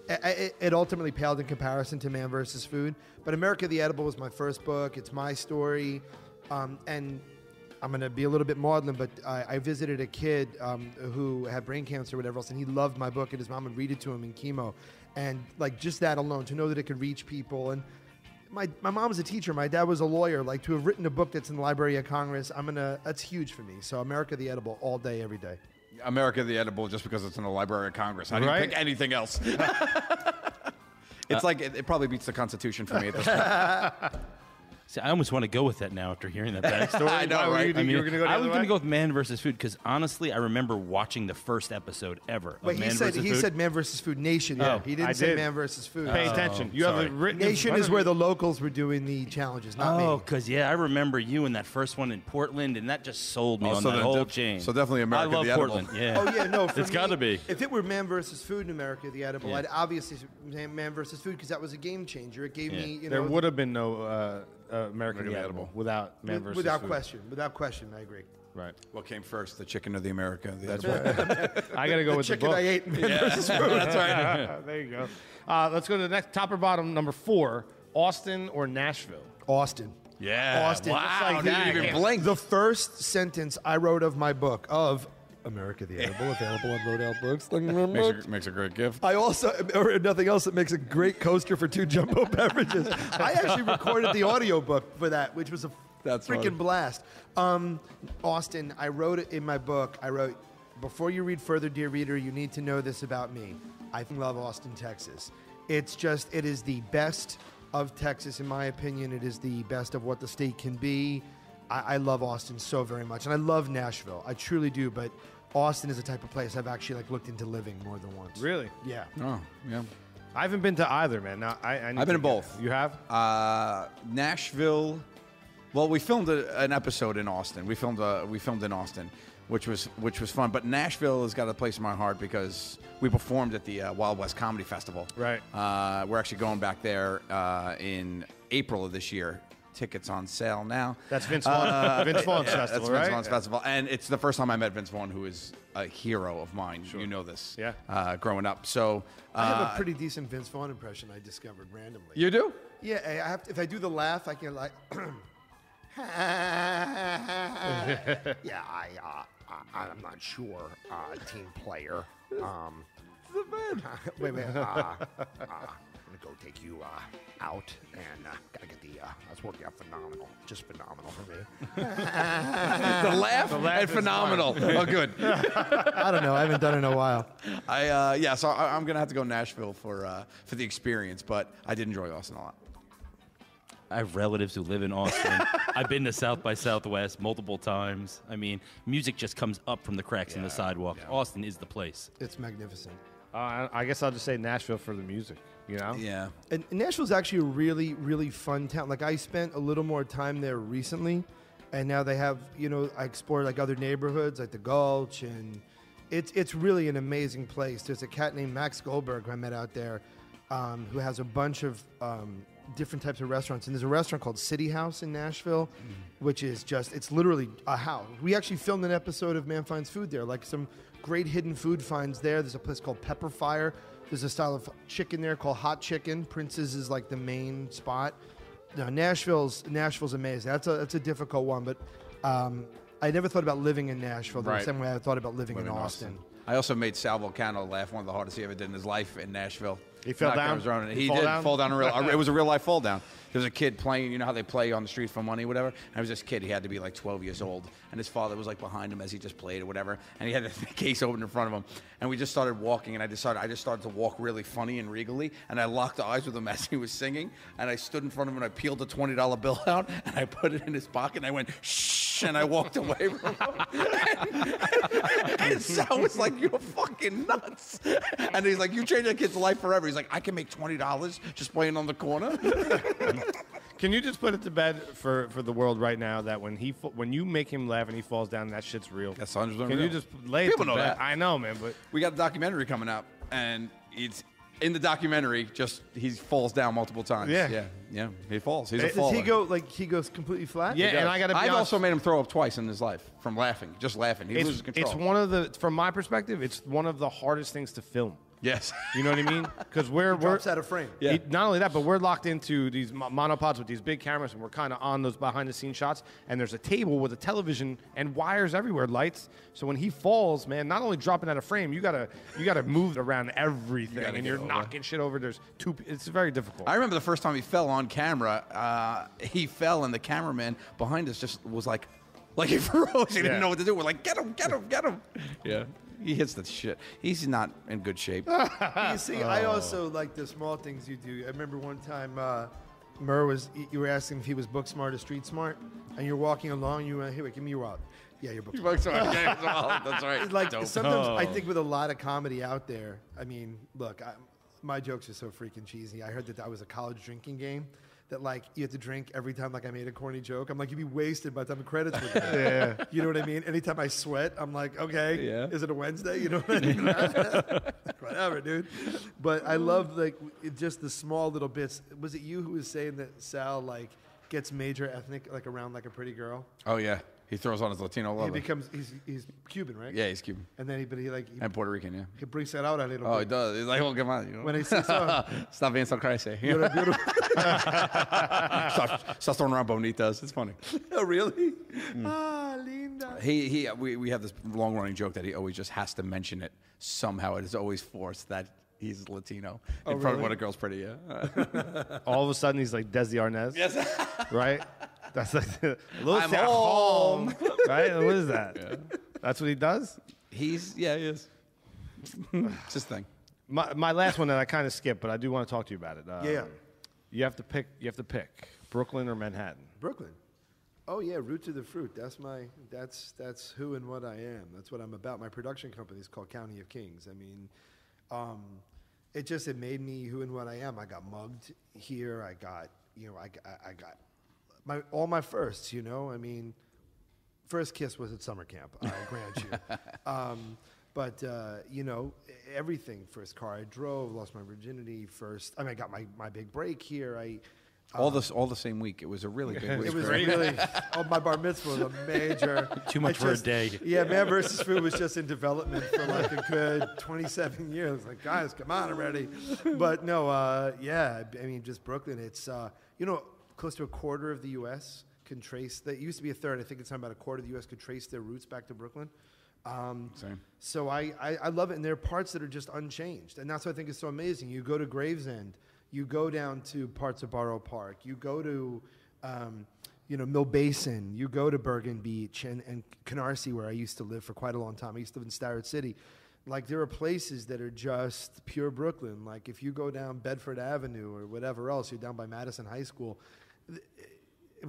it, it ultimately paled in comparison to Man versus. Food. But America the Edible was my first book. It's my story. Um, and I'm going to be a little bit maudlin, but I, I visited a kid um, who had brain cancer or whatever else, and he loved my book, and his mom would read it to him in chemo. And like just that alone, to know that it could reach people. And my, my mom was a teacher. My dad was a lawyer. Like to have written a book that's in the Library of Congress, I'm going to, that's huge for me. So America the Edible all day, every day. America the Edible just because it's in the Library of Congress. I didn't right? pick anything else. It's uh, like, it, it probably beats the Constitution for me at this point. See, I almost want to go with that now after hearing that backstory. I know, right? You, I mean, you were gonna go I was going to go with Man versus. Food because, honestly, I remember watching the first episode ever of Wait, Man he said, versus. He Food. said Man versus. Food Nation. Yeah, oh, he didn't I say did. Man versus. Food. Pay oh, attention. You sorry. have written Nation is where the locals were doing the challenges, not oh, me. Oh, because, yeah, I remember you and that first one in Portland, and that just sold me oh, on so that whole def- chain. So definitely America the Edible. I love Portland, yeah. Oh, yeah, no. For it's got to be. If it were Man versus. Food in America the Edible, yeah. I'd obviously say Man versus. Food because that was a game changer. It gave yeah. me, you know. There would have been no... Uh, America the Edible. Edible without Man versus. Without Food. question, without question, I agree. Right. What came first, the chicken or the America? The that's right. I gotta go the with chicken the book. I ate. Man yeah. versus Food. That's right. There you go. Uh, let's go to the next top or bottom number four: Austin or Nashville? Austin. Yeah. Austin. Wow. Like that. Didn't even blink. The first sentence I wrote of my book of. America the Edible, available on Rodale Books. makes, a, makes a great gift. I also, or nothing else, that makes a great coaster for two jumbo beverages. I actually recorded the audiobook for that, which was a That's freaking funny. blast. Um, Austin, I wrote it in my book. I wrote, before you read further, dear reader, you need to know this about me. I love Austin, Texas. It's just, it is the best of Texas, in my opinion. It is the best of what the state can be. I, I love Austin so very much, and I love Nashville. I truly do, but Austin is a type of place I've actually like looked into living more than once. Really? Yeah. Oh, yeah. I haven't been to either, man. Now, I, I need I've been to both. It. You have? Uh, Nashville. Well, we filmed a, an episode in Austin. We filmed a, we filmed in Austin, which was which was fun. But Nashville has got a place in my heart because we performed at the uh, Wild West Comedy Festival. Right. Uh, we're actually going back there uh, in April of this year. Tickets on sale now. That's Vince Vaughn. Uh, Vince Vaughn's yeah, festival, that's right? Vince Vaughn's yeah. festival, and it's the first time I met Vince Vaughn, who is a hero of mine. Sure. You know this, yeah. Uh, growing up, so uh, I have a pretty decent Vince Vaughn impression I discovered randomly. You do? Yeah. I have to, if I do the laugh, I can like. yeah, I, uh, I, I'm not sure. Uh, team player. Um, this is bad. wait, wait. Uh, uh, I'm gonna go take you uh, out, and uh, gotta get the. Uh, that's working out phenomenal, just phenomenal for me. the laugh, the laugh and phenomenal. oh, good. I don't know. I haven't done it in a while. I uh, yeah, so I, I'm gonna have to go to Nashville for uh, for the experience, but I did enjoy Austin a lot. I have relatives who live in Austin. I've been to South by Southwest multiple times. I mean, music just comes up from the cracks yeah, in the sidewalk. Yeah. Austin is the place. It's magnificent. Uh, I guess I'll just say Nashville for the music, you know? Yeah. And Nashville's actually a really, really fun town. Like, I spent a little more time there recently, and now they have, you know, I explored, like, other neighborhoods, like the Gulch, and it's it's really an amazing place. There's a cat named Max Goldberg who I met out there um, who has a bunch of um, different types of restaurants. And there's a restaurant called City House in Nashville, mm-hmm. which is just, it's literally a house. We actually filmed an episode of Man Finds Food there, like some... great hidden food finds there. There's a place called Pepper Fire. There's a style of chicken there called Hot Chicken. Prince's is like the main spot. Now, Nashville's Nashville's amazing. That's a that's a difficult one, but um, I never thought about living in Nashville the right. same way I thought about living Live in, in Austin. Austin. I also made Sal Volcano laugh, one of the hardest he ever did in his life in Nashville. He fell down. He, he fall did down? fall down. A real, it was a real life fall down. There was a kid playing, you know how they play on the street for money, whatever. And it was this kid, he had to be like twelve years old, and his father was like behind him as he just played or whatever. And he had the case open in front of him, and we just started walking. And I decided I just started to walk really funny and regally, and I locked eyes with him as he was singing. And I stood in front of him, and I peeled a twenty dollar bill out, and I put it in his pocket, and I went shh, and I walked away from him. and, and Sal was like, "You're fucking nuts!" And he's like, "You changed that kid's life forever." He's like, I can make twenty dollars just playing on the corner. Can you just put it to bed for, for the world right now that when he when you make him laugh and he falls down, that shit's real? That's one hundred percent real. Can you just lay it to bed? People know that. I know, man. But we got a documentary coming out, and it's In the documentary, just he falls down multiple times. Yeah, yeah, yeah. He falls. He's it, a faller. Does he go like he goes completely flat? Yeah, and I gotta be I've honest. also made him throw up twice in his life from laughing, just laughing. He it's, loses control. It's one of the, from my perspective, it's one of the hardest things to film. Yes, you know what I mean? Because we're we're out of frame. Yeah. He, not only that, but we're locked into these monopods with these big cameras, and we're kind of on those behind the scenes shots. And there's a table with a television and wires everywhere, lights. So when he falls, man, not only dropping out of frame, you gotta you gotta move around everything, you and you're over. knocking shit over. There's two. It's very difficult. I remember the first time he fell on camera. Uh, he fell, and the cameraman behind us just was like, like he froze. He yeah. didn't know what to do. We're like, get him, get him, get him. Yeah. He hits the shit. He's not in good shape. You see, oh. I also like the small things you do. I remember one time, uh, Murr was, you were asking if he was book smart or street smart, and you're walking along, you went, hey, wait, give me your wallet. Yeah, you're book smart. Smart. Yeah, that's right. Like, Dope. sometimes oh. I think with a lot of comedy out there, I mean, look, I, my jokes are so freaking cheesy. I heard that that was a college drinking game. That like you have to drink every time like I made a corny joke. I'm like, you'd be wasted by the time the credits were done. Yeah. You know what I mean? Anytime I sweat, I'm like, okay, yeah. is it a Wednesday? You know what I mean? Whatever, dude. But I love like it, just the small little bits. Was it you who was saying that Sal like gets major ethnic like around like a pretty girl? Oh yeah. He throws on his Latino logo. He becomes he's he's Cuban, right? Yeah, he's Cuban. And then he but he like he, and Puerto Rican, yeah. He brings that out a little. Oh, bit. he does. He's like, oh, come on, you know. When he says, oh, stop being so crazy. You're a beautiful. Stop, stop throwing around bonitas. It's funny. Oh, really? Mm. Ah, linda. He he. We we have this long running joke that he always just has to mention it somehow. It is always forced that. He's Latino. Oh, in front really? of what a girl's pretty, yeah. All of a sudden, he's like Desi Arnaz. Yes. Right? That's like, little I'm home. home. Right? What is that? Yeah. That's what he does? He's, yeah, he is. It's his thing. My, my last one that I kind of skipped, but I do want to talk to you about it. Uh, yeah. You have to pick, you have to pick Brooklyn or Manhattan. Brooklyn. Oh yeah, root to the fruit. That's my. That's that's who and what I am. That's what I'm about. My production company is called County of Kings. I mean. Um, it just, it made me who and what I am. I got mugged here. I got, you know, I, I, I got my, all my firsts, you know, I mean, first kiss was at summer camp. I grant you. Um, but, uh, you know, everything, first car I drove, lost my virginity first. I mean, I got my, my big break here. I, All um, this, all the same week. It was a really big week. It was great. really. Oh, my bar mitzvah was a major. Too much for just, a day. Yeah, Man versus. Food was just in development for like a good twenty-seven years. Like, guys, come on already. But no, uh, yeah. I mean, just Brooklyn. It's uh, you know, close to a quarter of the U S can trace. That used to be a third. I think it's about a quarter of the U S could trace their roots back to Brooklyn. Um, Same. So I, I, I love it, and there are parts that are just unchanged, and that's what I think is so amazing. You go to Gravesend. You go down to parts of Borough Park. You go to, um, you know, Mill Basin. You go to Bergen Beach and, and Canarsie, where I used to live for quite a long time. I used to live in Starrett City. Like, there are places that are just pure Brooklyn. Like, if you go down Bedford Avenue or whatever else, you're down by Madison High School.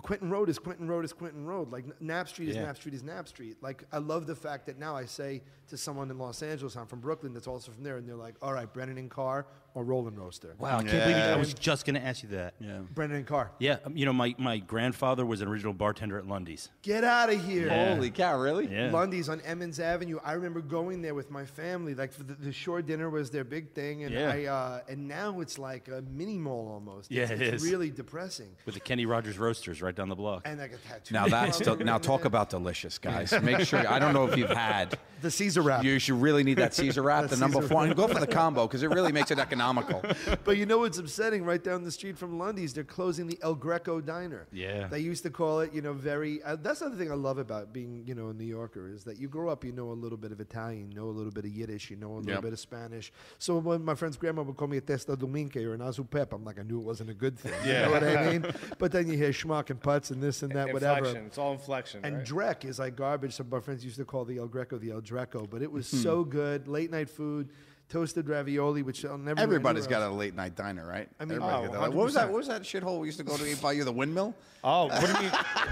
Quentin Road is Quentin Road is Quentin Road. Like, Knapp Street is yeah. Knapp Street is Knapp Street. Like, I love the fact that now I say to someone in Los Angeles, I'm from Brooklyn, that's also from there, and they're like, all right, Brennan and Carr or Roland Roaster. Wow, I can't yeah. believe you, I was just going to ask you that. Yeah. Brennan and Carr. Yeah, um, you know, my, my grandfather was an original bartender at Lundy's. Get out of here. Yeah. Holy cow, really? Yeah. Lundy's on Emmons Avenue. I remember going there with my family. Like, the, the shore dinner was their big thing, and yeah. I uh, and now it's like a mini mall almost. Yeah, it's, it it's is. really depressing. With the Kenny Rogers Roasters right down the block. And I got tattooed. Now, that's del now talk about delicious, guys. Make sure, I don't know if you've had. The Caesar wrap. You should really need that Caesar wrap, the, the Caesar number four. And go for the combo, because it really makes it economical. But you know what's upsetting? Right down the street from Lundy's, they're closing the El Greco Diner. Yeah. They used to call it, you know, very, uh, that's another thing I love about being, you know, a New Yorker, is that you grow up, you know a little bit of Italian, you know a little bit of Yiddish, you know a little yep. bit of Spanish. So when my friend's grandma would call me a testa dominque or an azupep, I'm like, I knew it wasn't a good thing. Yeah. You know what I mean? But then you hear schmuck and putz and this and that, inflection. whatever. It's all inflection. And right? Drek is like garbage. Some of our friends used to call the El Greco the El Dreco, but it was mm. so good. Late night food, toasted ravioli, which I'll never. Everybody's got a late night diner, right? I mean, oh, what was that? What was that shithole we used to go to eat by you? The Windmill? Oh, what do you?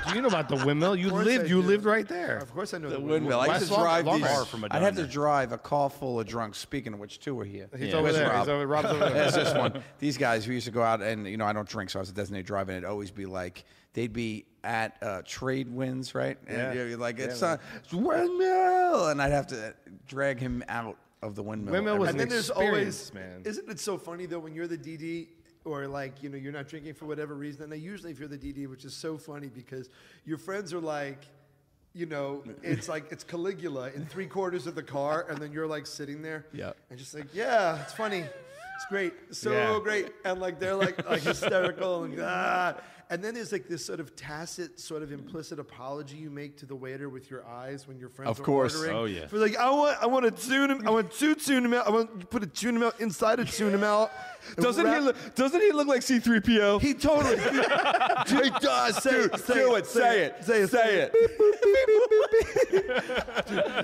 Do you know about the Windmill? You lived. I you do. lived right there. Of course, I know the, the Windmill. windmill. I used to drive these. I'd have to drive a car full of drunks. Speaking of which, two were here. He's yeah. over Where's there. Rob? He's over, Rob's over there. There's this one. These guys who used to go out and you know I don't drink, so I was a designated driver, and it'd always be like they'd be. At uh, trade winds, right? And yeah. you're like, it's yeah, uh, Windmill, and I'd have to drag him out of the Windmill. Windmill was and an then there's always, man. Isn't it so funny though when you're the D D or like, you know, you're not drinking for whatever reason? And they usually, if you're the D D, which is so funny because your friends are like, you know, it's like it's Caligula in three quarters of the car, and then you're like sitting there, yeah, and just like, yeah, it's funny. It's great, so yeah. great, and like they're like like hysterical and ah. And then there's like this sort of tacit, sort of implicit apology you make to the waiter with your eyes when your friends of are course. ordering. Oh yeah. For like I want I want a tuna, I want two tuna melt, I want to put a tuna melt inside a tuna melt. Doesn't wrap. he look? Doesn't he look like C three P O? He totally. He does. Say Dude, it. Do it. Say it. Say it. Say it.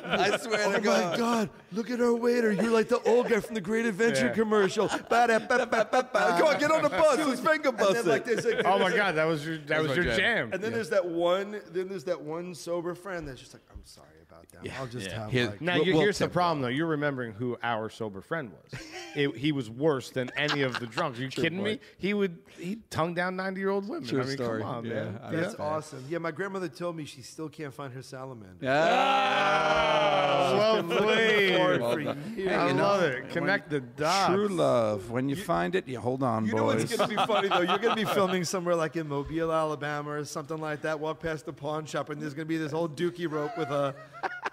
I swear oh to God. Oh my God! Look at our waiter. You're like the old guy from the Great Adventure yeah. commercial. Ba-da-ba-ba-ba-ba. Come on, get on the bus. Let's finger bust it. Like this, like, oh my God! That was your. That, that was, was your jam. jam. And then yeah. there's that one. Then there's that one sober friend that's just like, I'm sorry about that. Yeah. I'll just yeah. have. Yeah. Like, now we'll, you, we'll here's the problem though. You're remembering who our sober friend was. It, he was worse than any of the drunks. Are you True kidding point. me? He would he tongue down ninety year old women. True I mean, story. come on, yeah, man. I That's awesome. That. Yeah, my grandmother told me she still can't find her salamander. Yeah. Oh, oh, lovely. Well I love it. And Connect the dots. True love. When you, you find it, you hold on, you boys. You know what's going to be funny, though? You're going to be filming somewhere like in Mobile, Alabama or something like that, walk past the pawn shop, and there's going to be this old dookie rope with a...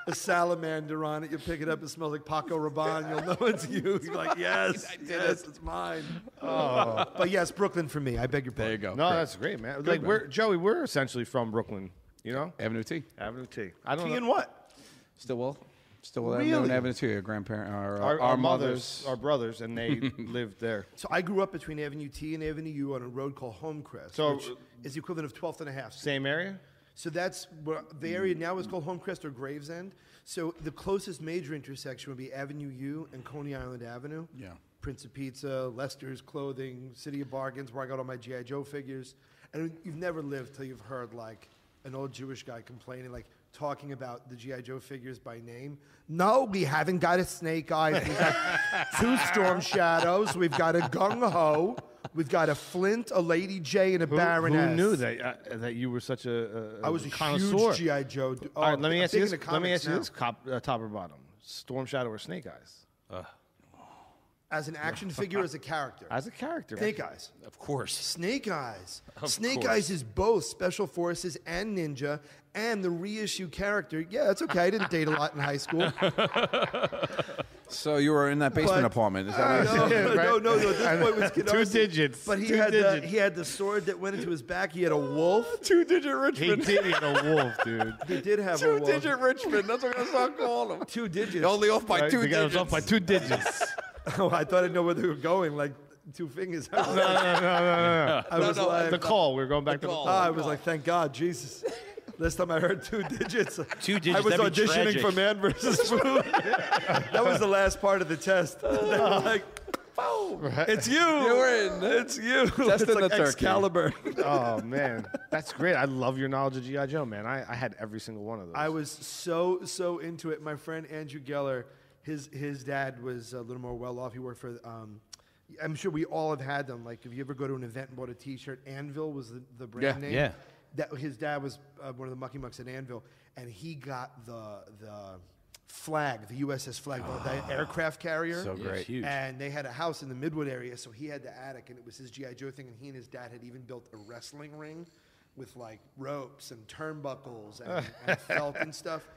a salamander on it. You pick it up, it smells like Paco Rabanne. You'll know it's you. It's You're mine. like, yes, I did yes, it. it's mine. Oh. But yes, Brooklyn for me. I beg your pardon. There you go. No, great. that's great, man. Good, like, man. We're, Joey, we're essentially from Brooklyn, you know? Avenue T. Avenue T. I don't T know. and what? Stillwell. Stillwell really? Avenue, Avenue T. Your grandparents, our, our, our, our mothers, mothers, our brothers, and they lived there. So I grew up between Avenue T and Avenue U on a road called Homecrest, so, which is the equivalent of twelfth and a half. Same area? So that's where the area now is called Homecrest or Gravesend. So the closest major intersection would be Avenue U and Coney Island Avenue. Yeah. Prince of Pizza, Lester's Clothing, City of Bargains, where I got all my G I Joe figures. And you've never lived till you've heard like an old Jewish guy complaining, like talking about the G I Joe figures by name. No, we haven't got a snake eye. We've got two storm shadows. We've got a gung-ho. We've got a Flint, a Lady J, and a who, Baroness. Who knew that uh, that you were such a, a I was a connoisseur. huge G I Joe. Oh, All right, let me I'm ask you this. Let me ask now. you this: Cop, uh, top or bottom? Storm Shadow or Snake Eyes? Uh, as an action figure, as a character. As a character. Snake Eyes. Of course. Snake Eyes. Of Snake course. Eyes is both Special Forces and Ninja, and the reissue character. Yeah, that's okay. I didn't date a lot in high school. So you were in that basement but, apartment. Is that what I know, right? No, no, no. At this point was Two digits. But he Two had digits. The, he had the sword that went into his back. He had a wolf. Two digit Richmond. He did he had a wolf, dude. He did have Two a wolf. Two digit Richmond. That's what I saw calling him. Two digits. Only off by right, two digits. Off by two digits. Oh, I thought I know where they were going. Like. Two fingers. No, no, no, no, no. I no, was no, like, the call. We were going back to the call. I was like, thank God, Jesus. Last time I heard two digits. Two digits. I was auditioning for Man versus. Food. That was the last part of the test. They were like, oh, right. It's you. You're in. It's you. Test it's in like the Excalibur. Oh man, that's great. I love your knowledge of G I Joe, man. I, I had every single one of those. I was so so into it. My friend Andrew Geller, his his dad was a little more well off. He worked for. Um, I'm sure we all have had them. Like, if you ever go to an event and bought a T-shirt, Anvil was the, the brand yeah, name. Yeah, that his dad was uh, one of the mucky mucks at Anvil, and he got the the flag, the U S S flag, oh, the aircraft carrier. So great, and they had a house in the Midwood area, so he had the attic, and it was his G I Joe thing, and he and his dad had even built a wrestling ring with like ropes and turnbuckles and, and felt and stuff,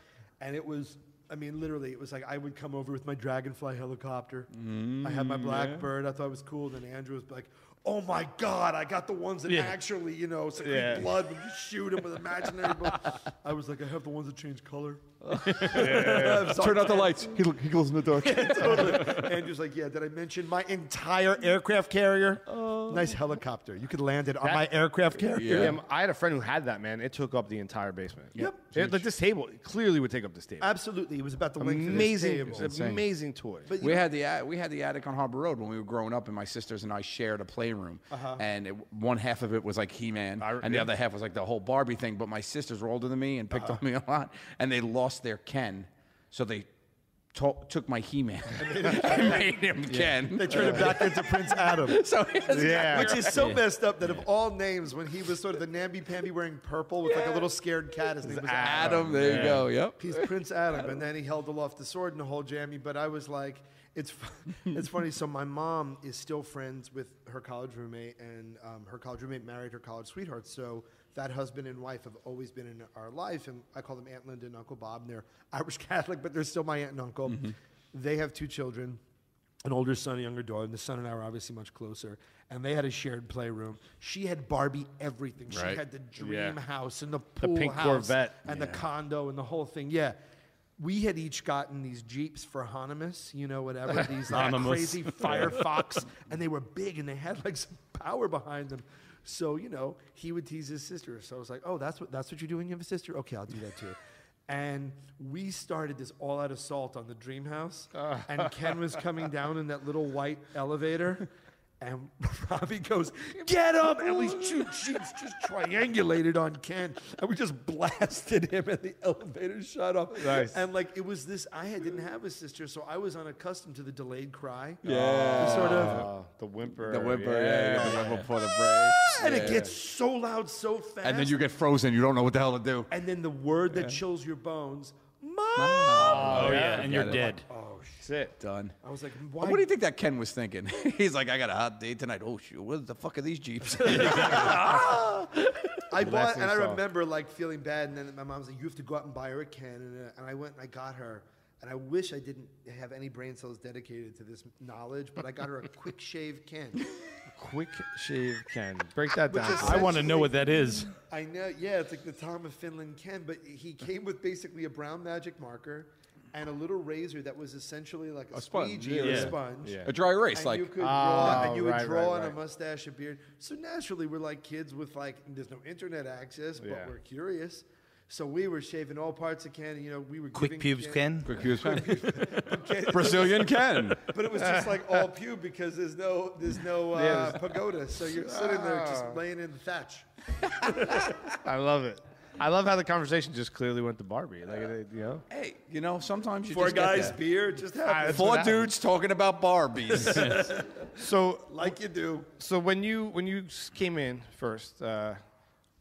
and it was. I mean, literally, it was like I would come over with my Dragonfly helicopter. Mm, I had my Blackbird. Yeah. I thought it was cool. Then Andrew was like, oh, my God, I got the ones that yeah. actually, you know, secrete yeah. blood when you shoot them with imaginary blood. I was like, I have the ones that change color. yeah. Turn out the lights. He, he goes in the dark. Yeah, totally. Andrew's like, yeah, did I mention my entire aircraft carrier? Oh. Nice helicopter. You could land it that, on my aircraft carrier. Yeah. Yeah, I had a friend who had that, man. It took up the entire basement. Yep. It, like, this table clearly would take up this table. Absolutely. It was about the length of this table. It was an amazing toy. But, we, know, had the, we had the attic on Harbor Road when we were growing up, and my sisters and I shared a playroom. Uh-huh. And it, one half of it was like He-Man, I, and the yeah. other half was like the whole Barbie thing. But my sisters were older than me and picked uh-huh. on me a lot, and they lost their Ken, so they t- took my He-Man and made him Ken. Yeah. They turned him back into Prince Adam. So yeah. Which is so yeah. messed up that of all names, when he was sort of the namby-pamby wearing purple with yeah. like a little scared cat, his name was Adam. Adam. There yeah. you go. Yep. He's Prince Adam. Adam. And then he held aloft the sword and the whole jammy. But I was like, it's it's funny. So my mom is still friends with her college roommate, and um, her college roommate married her college sweetheart. So that husband and wife have always been in our life, and I call them Aunt Linda and Uncle Bob, and they're Irish Catholic, but they're still my aunt and uncle. Mm-hmm. They have two children, an older son, a younger daughter, and the son and I were obviously much closer, and they had a shared playroom. She had Barbie everything. Right. She had the dream yeah. house and the pool the pink house Corvette. And yeah. the condo and the whole thing. Yeah. We had each gotten these Jeeps for Honimus, you know, whatever, these like, crazy Firefox, and they were big, and they had like some power behind them. So, you know, he would tease his sister. So I was like, oh, that's what that's what you're doing? You have a sister? Okay, I'll do that too. And we started this all-out assault on the dream house. Uh. And Ken was coming down in that little white elevator. And Robbie goes, get him! And we shoot, shoots just triangulated on Ken. And we just blasted him, and the elevator shut off. Nice. And, like, it was this, I had, didn't have a sister, so I was unaccustomed to the delayed cry. Yeah. The sort of. The whimper. The whimper, yeah. yeah, yeah. The before the break. Ah! And yeah. it gets so loud so fast. And then you get frozen. You don't know what the hell to do. And then the word that yeah. chills your bones, Mom! Oh, yeah. yeah. And you're yeah, dead. Like, oh. That's it. Done. I was like, why? What do you think that Ken was thinking? He's like, I got a hot date tonight. Oh, shoot. What the fuck are these Jeeps? I well, bought, and I saw. remember like feeling bad. And then my mom was like, you have to go out and buy her a Ken. And, uh, and I went and I got her. And I wish I didn't have any brain cells dedicated to this knowledge, but I got her a quick shave Ken. Quick shave Ken. Break that down. I want to know what that is. I know. Yeah, it's like the Tom of Finland Ken. But he came with basically a brown magic marker and a little razor that was essentially like a, a sponge, yeah. or a sponge, yeah. a dry erase, and like you could oh, draw, and you would right, draw right, on right. a mustache, a beard. So naturally, we're like kids with like there's no internet access, but yeah. we're curious. So we were shaving all parts of Ken. You know, we were quick pubes Ken, Ken. quick pubes Ken, Brazilian Ken. But it was just like all pube because there's no there's no uh, yeah, there's pagoda, so you're sitting there just laying in the thatch. I love it. I love how the conversation just clearly went to Barbie. Like, uh, you know, hey, you know, sometimes you four just guys get beer just happens. Four dudes happens. Talking about Barbies. So, like you do. So when you when you came in first, uh,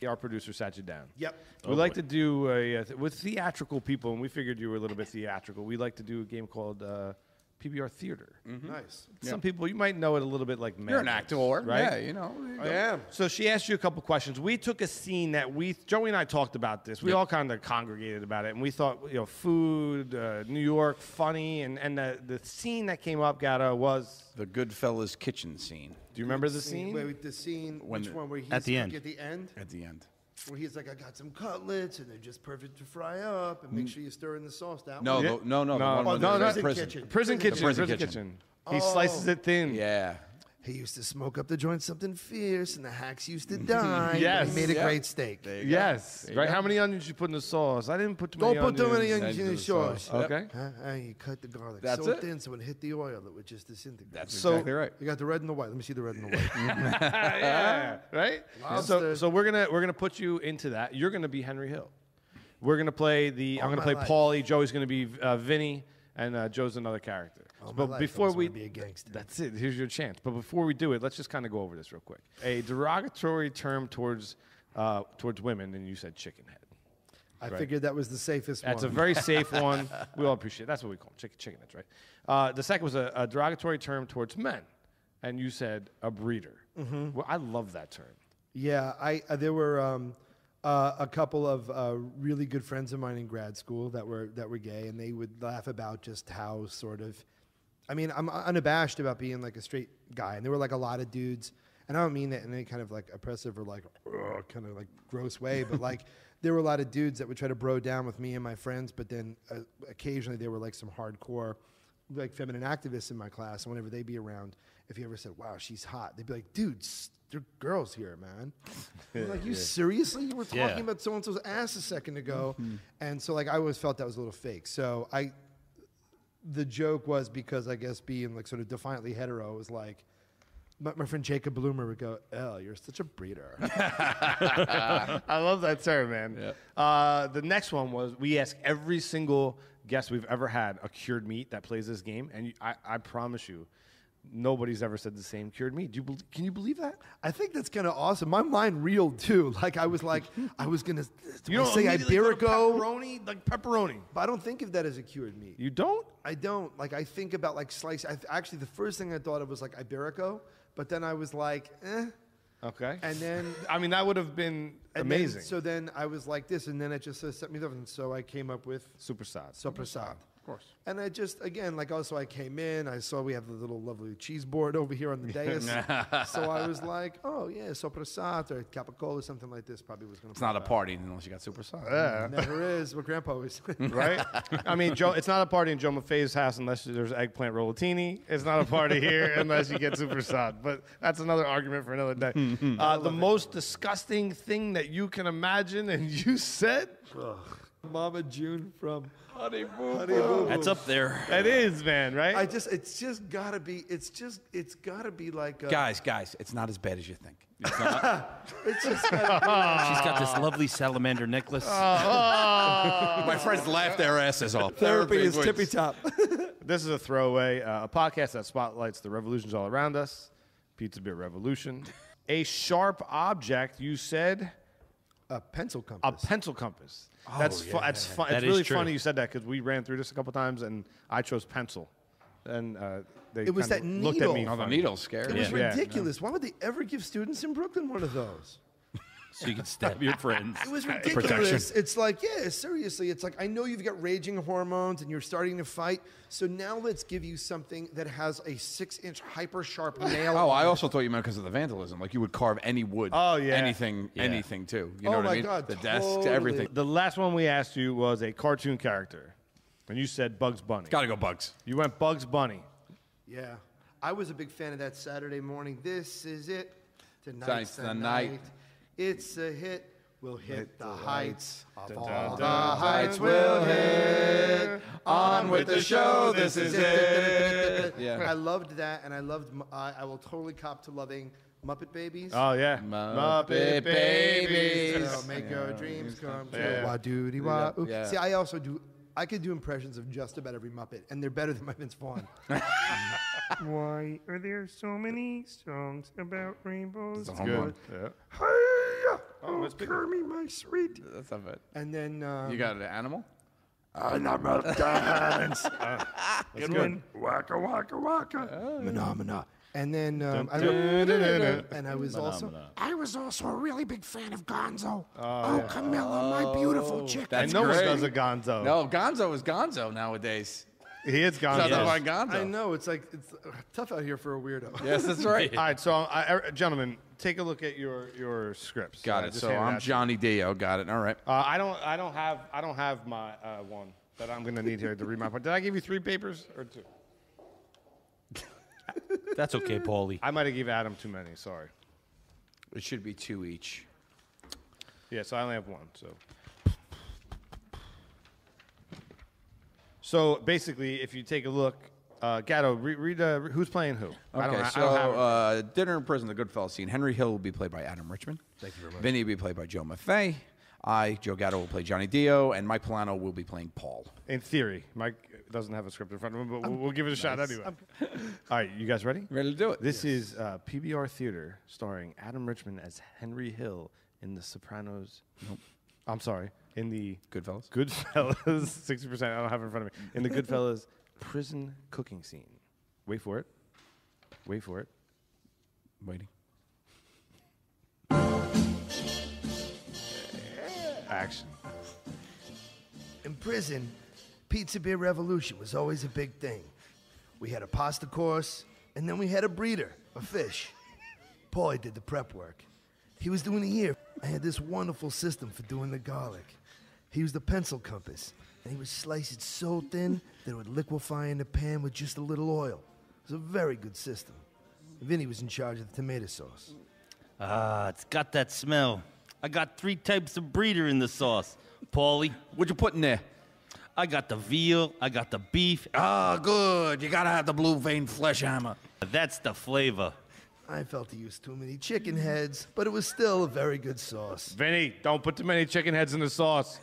our producer sat you down. Yep. We oh, like boy. to do a, th- with theatrical people, and we figured you were a little bit theatrical. We like to do a game called uh, P B R Theater. Mm-hmm. Nice. Some yeah. people, you might know it a little bit like Magic. You're an actor, right? Yeah, you know. You I am. So she asked you a couple questions. We took a scene that we, Joey and I talked about this. We yep. all kind of congregated about it, and we thought, you know, food, uh, New York, funny, and, and the, the scene that came up, Gatto, was? The Goodfellas kitchen scene. Do you remember the, the scene? scene? Wait, the scene, when which the, one? Where he's at the end. At the end? At the end. Where he's like, I got some cutlets, and they're just perfect to fry up, and make sure you stir in the sauce. That no, one. The, no, no, no, no, no, no, prison, prison kitchen, prison kitchen, prison kitchen. kitchen. Oh. He slices it thin. Yeah. He used to smoke up the joint something fierce, and the hacks used to die. Yes. He made a yeah. great steak. Yes. Right. Go. How many onions you put in the sauce? I didn't put too many Don't onions. Don't put too many onions in the, the sauce. sauce. Okay. Huh? And you cut the garlic That's so it? thin so it hit the oil, it would just disintegrate. That's so exactly right. You got the red and the white. Let me see the red and the white. yeah. Right? Lobster. So so we're gonna we're gonna put you into that. You're gonna be Henry Hill. We're gonna play the All I'm gonna play life. Paulie. Joey's gonna be uh, Vinny, and uh, Joe's another character. Oh, but life, before we be a gangster. That's it. Here's your chance. But before we do it, let's just kind of go over this real quick. A derogatory term towards uh, towards women, and you said chicken head. I right? figured that was the safest that's one. That's a very safe one. We all appreciate it. That's what we call them, chicken, chicken heads, right? Uh, the second was a, a derogatory term towards men, and you said a breeder. Mm-hmm. Well, I love that term. Yeah, I uh, there were um, uh, a couple of uh, really good friends of mine in grad school that were that were gay, and they would laugh about just how sort of. I mean, I'm unabashed about being like a straight guy, and there were like a lot of dudes, and I don't mean that in any kind of like oppressive or like uh, kind of like gross way, but like there were a lot of dudes that would try to bro down with me and my friends, but then uh, occasionally there were like some hardcore like feminine activists in my class, and whenever they'd be around, if you ever said, wow, she's hot, they'd be like, dudes, there are girls here, man. Yeah, like, you yeah. seriously? You were talking yeah. about so-and-so's ass a second ago, mm-hmm. and so like I always felt that was a little fake, so I... The joke was because I guess being like sort of defiantly hetero was like, my, my friend Jacob Bloomer would go, "Oh, you're such a breeder." I love that term, man. Yep. Uh, the next one was we asked every single guest we've ever had, a cured meat that plays this game, and you, I, I promise you, nobody's ever said the same cured meat. Do you be- can you believe that? I think that's kind of awesome. My mind reeled too. Like I was like, I was gonna you don't say Iberico, pepperoni, like pepperoni. But I don't think of that as a cured meat. You don't? I don't. Like I think about like slice. I th- actually, the first thing I thought of was like Iberico, but then I was like, eh. Okay. And then I mean that would have been amazing. Then, so then I was like this, and then it just uh, set me up, and so I came up with Supersad. Supersad. Course. And I just, again, like also I came in, I saw we have the little lovely cheese board over here on the dais. So I was like, oh, yeah, soprasato or capicola, something like this probably was going to It's not out. A party unless you got soprasato. Yeah. It never is. What Grandpa always said. Right? I mean, Joe, it's not a party in Joe Maffei's house unless there's eggplant rollatini. It's not a party here unless you get soprasato. But that's another argument for another day. Mm-hmm. uh, the most it. disgusting thing that you can imagine, and you said? Ugh. Mama June from Honey Boo Boo. That's up there. It is, man, right? I just, it's just gotta be, it's just, it's gotta be like. A... Guys, guys, it's not as bad as you think. It's, not... it's just. Gotta be... She's got this lovely salamander necklace. Oh. My friends laugh their asses off. Therapy, Therapy is voice. Tippy top. This is a throwaway, uh, a podcast that spotlights the revolutions all around us. Pizza Beer Revolution. A sharp object, you said. A pencil compass. A pencil compass. Oh, that's yeah, fu- that's yeah, yeah. Fun. That it's really true. Funny you said that because we ran through this a couple times and I chose pencil, and uh, they it was that needle. Looked at me. Oh, the needle's scary. It yeah. was ridiculous. Yeah. Why would they ever give students in Brooklyn one of those? So you can stab your friends. It was ridiculous. It's like, yeah, seriously. It's like, I know you've got raging hormones and you're starting to fight. So now let's give you something that has a six-inch hyper-sharp nail. Oh, I also thought you meant because of the vandalism. Like you would carve any wood. Oh, yeah. Anything, yeah. anything too. You know oh, what I mean? Oh, my God. The totally. Desks, everything. The last one we asked you was a cartoon character. And you said Bugs Bunny. It's gotta go Bugs. You went Bugs Bunny. Yeah. I was a big fan of that Saturday morning. This is it. Tonight's the, the night. night. It's a hit. We'll hit, hit the, the heights. Of all da, da, da. The heights we'll hit. On with the show. This is it. Yeah. I loved that, and I loved. Uh, I will totally cop to loving Muppet Babies. Oh yeah, Muppet, Muppet Babies. Babies. So make yeah. your dreams come true. Yeah. Wah doody wah. Yeah. See, I also do. I could do impressions of just about every Muppet, and they're better than my Vince Vaughn. Why are there so many songs about rainbows? That's good. Yeah. Hey, oh, oh carry me, my sweet. That's not bad. And then um, you got an animal. Animal dance. uh, good, good one. Waka waka waka. Uh, mana mana. And then um, dun, dun, dun, I dun, and I was also Manamana. I was also a really big fan of Gonzo. Oh, oh Camilla, oh, my beautiful chick. And no one does a Gonzo. No, Gonzo is Gonzo nowadays. He is Gonzo. He is. Like Gonzo. I know it's like it's tough out here for a weirdo. Yes, that's right. All right, so I, gentlemen, take a look at your, your scripts. Got uh, it. So I'm Johnny Dio. Got it. All right. Uh, I don't I don't have I don't have my uh, one that I'm going to need here to read my part. Did I give you three papers or two? That's okay, Paulie. I might have given Adam too many. Sorry. It should be two each. Yeah, so I only have one. So, so basically, if you take a look, uh, Gatto, re- read uh, who's playing who. Okay, I don't, so I don't uh, Dinner in Prison, the Goodfellas scene. Henry Hill will be played by Adam Richman. Thank you very much. Vinny will be played by Joe Maffei. I, Joe Gatto, will play Johnny Dio, and Mike Polano will be playing Paul. In theory, Mike doesn't have a script in front of him, but I'm, we'll give it a nice. shot anyway. All right, you guys ready? Ready to do it. This yes. is uh, P B R Theater starring Adam Richman as Henry Hill in The Sopranos. Nope. I'm sorry. In the Goodfellas. Goodfellas. sixty percent I don't have it in front of me. In the Goodfellas prison cooking scene. Wait for it. Wait for it. I'm waiting. Action. In prison, Pizza Beer Revolution was always a big thing. We had a pasta course, and then we had a breeder, a fish. Paulie did the prep work. He was doing the ear. I had this wonderful system for doing the garlic. He was the pencil compass, and he would slice it so thin that it would liquefy in the pan with just a little oil. It was a very good system. Vinny was in charge of the tomato sauce. Ah, it's got that smell. I got three types of breeder in the sauce. Paulie, what'd you put in there? I got the veal. I got the beef. Ah, oh, good. You gotta have the blue vein flesh hammer. That's the flavor. I felt he used too many chicken heads, but it was still a very good sauce. Vinny, don't put too many chicken heads in the sauce.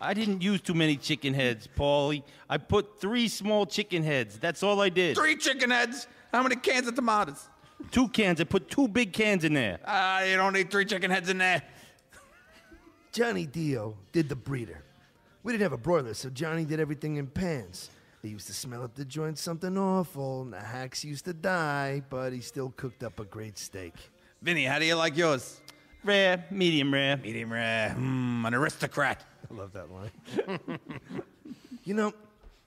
I didn't use too many chicken heads, Paulie. I put three small chicken heads. That's all I did. Three chicken heads? How many cans of tomatoes? Two cans. I put two big cans in there. Ah, uh, you don't need three chicken heads in there. Johnny Dio did the breeder. We didn't have a broiler, so Johnny did everything in pans. They used to smell up the joint something awful, and the hacks used to die, but he still cooked up a great steak. Vinny, how do you like yours? Rare, medium rare. Medium rare. Mmm, an aristocrat. I love that line. You know,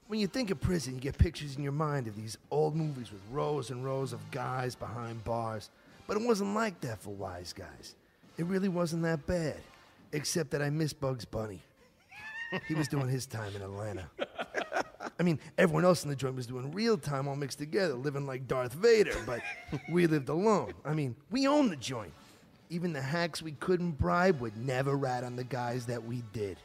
when you think of prison, you get pictures in your mind of these old movies with rows and rows of guys behind bars. But it wasn't like that for Wise Guys. It really wasn't that bad, except that I miss Bugs Bunny. He was doing his time in Atlanta. I mean, everyone else in the joint was doing real time all mixed together, living like Darth Vader, but we lived alone. I mean, we owned the joint. Even the hacks we couldn't bribe would never rat on the guys that we did.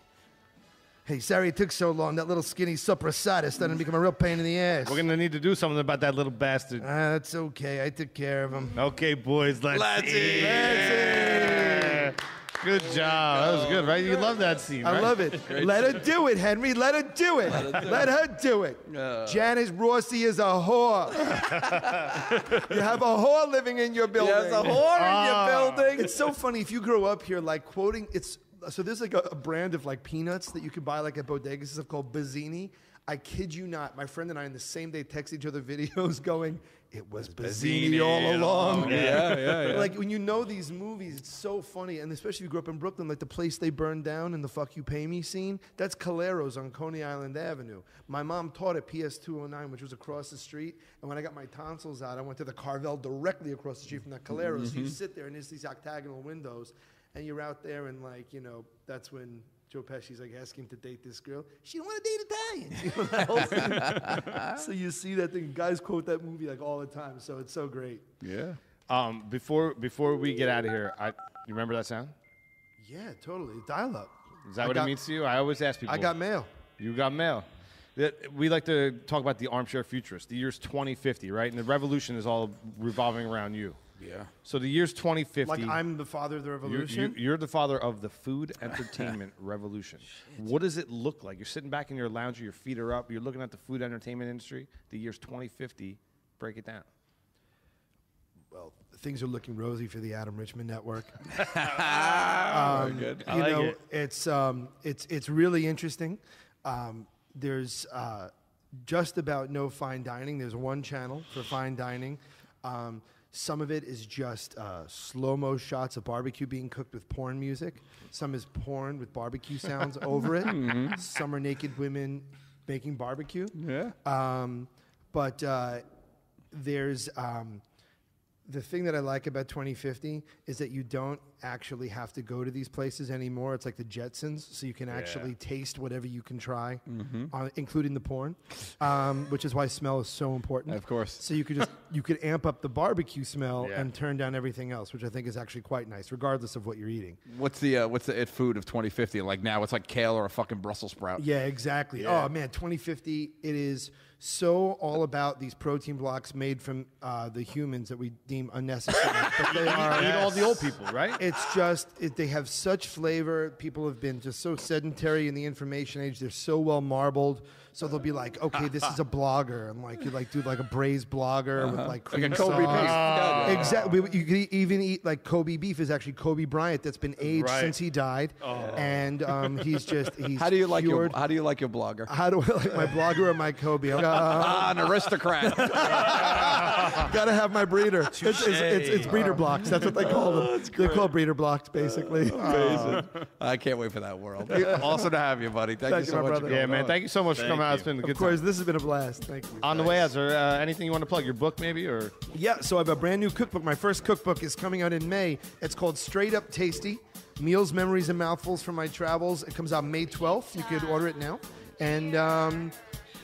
Hey, sorry it took so long. That little skinny soprasada started to become a real pain in the ass. We're going to need to do something about that little bastard. Ah, that's okay. I took care of him. Okay, boys, let's, let's eat. eat. Let's eat. Good job. That was good, right? You love that scene, right? I love it. Let her do it, Henry. Let her do it. Let her do, Let her do it. Uh. Janice Rossi is a whore. You have a whore living in your building. There's a whore ah. in your building. It's so funny. If you grow up here, like, quoting, it's so there's, like, a, a brand of, like, peanuts that you can buy, like, at bodegas and stuff called Bazzini. I kid you not, my friend and I on the same day text each other videos going, it was Bazzini all along. Yeah, yeah, yeah. Like, when you know these movies, it's so funny. And especially if you grew up in Brooklyn, like the place they burned down in the Fuck You Pay Me scene, that's Calero's on Coney Island Avenue. My mom taught at P S two oh nine, which was across the street. And when I got my tonsils out, I went to the Carvel directly across the street from that Calero's. Mm-hmm. So you sit there, and there's these octagonal windows, and you're out there, and, like, you know, that's when Joe Pesci's, like, asking him to date this girl. She don't want to date Italians. You know, that whole thing. So you see that thing. Guys quote that movie, like, all the time. So it's so great. Yeah. Um, before before we get out of here, I you remember that sound? Yeah, totally. Dial up. Is that I what got, it means to you? I always ask people. I got mail. You got mail. We like to talk about the armchair futurist. The year's twenty fifty, right? And the revolution is all revolving around you. Yeah. So the year's twenty fifty. Like, I'm the father of the revolution? You're, you're, you're the father of the food entertainment revolution. Shit. What does it look like? You're sitting back in your lounge, your feet are up, you're looking at the food entertainment industry. The year's twenty fifty. Break it down. Well, things are looking rosy for the Adam Richman Network. um, oh, good. I you like know, it. It's, um, it's, it's really interesting. Um, there's uh, just about no fine dining. There's one channel for fine dining. Um, Some of it is just uh, slow-mo shots of barbecue being cooked with porn music. Some is porn with barbecue sounds over it. Mm-hmm. Some are naked women making barbecue. Yeah. Um, but uh, there's um, the thing that I like about twenty fifty is that you don't actually have to go to these places anymore. It's like the Jetsons, so you can actually yeah. taste whatever you can try, mm-hmm. on, including the porn, um, which is why smell is so important. Of course. So you could just you could amp up the barbecue smell yeah. and turn down everything else, which I think is actually quite nice, regardless of what you're eating. What's the uh, what's the it food of twenty fifty like now? It's like kale or a fucking Brussels sprout. Yeah, exactly. Yeah. Oh man, twenty fifty. It is so all about these protein blocks made from uh, the humans that we deem unnecessary. But they are eat all the old people, right? It's It's just, it, they have such flavor. People have been just so sedentary in the information age. They're so well marbled. So they'll be like, okay, this is a blogger. And like, you like do like a braised blogger, uh-huh. with like cream like a Kobe sauce. Beef. Oh. Exactly. You could even eat like Kobe beef is actually Kobe Bryant that's been aged right. since he died. Oh. And um, he's just, he's how do you like cured. your How do you like your blogger? How do I like my blogger or my Kobe? Like, uh, ah, an aristocrat. Gotta have my breeder. It's, it's, it's, it's breeder blocks. That's what they call them. Oh, they call breeder blocks, basically. Oh, amazing. I can't wait for that world. Awesome to have you, buddy. Thank, Thank you so much. Brother. Yeah, man. On. Thank you so much Thank for coming. It's been a good of course, time. This has been a blast. Thank you. On Thanks. The way out, is there uh, anything you want to plug? Your book, maybe? Or yeah, so I have a brand new cookbook. My first cookbook is coming out in May. It's called Straight Up Tasty, Meals, Memories, and Mouthfuls from My Travels. It comes out May twelfth. You could order it now. And um,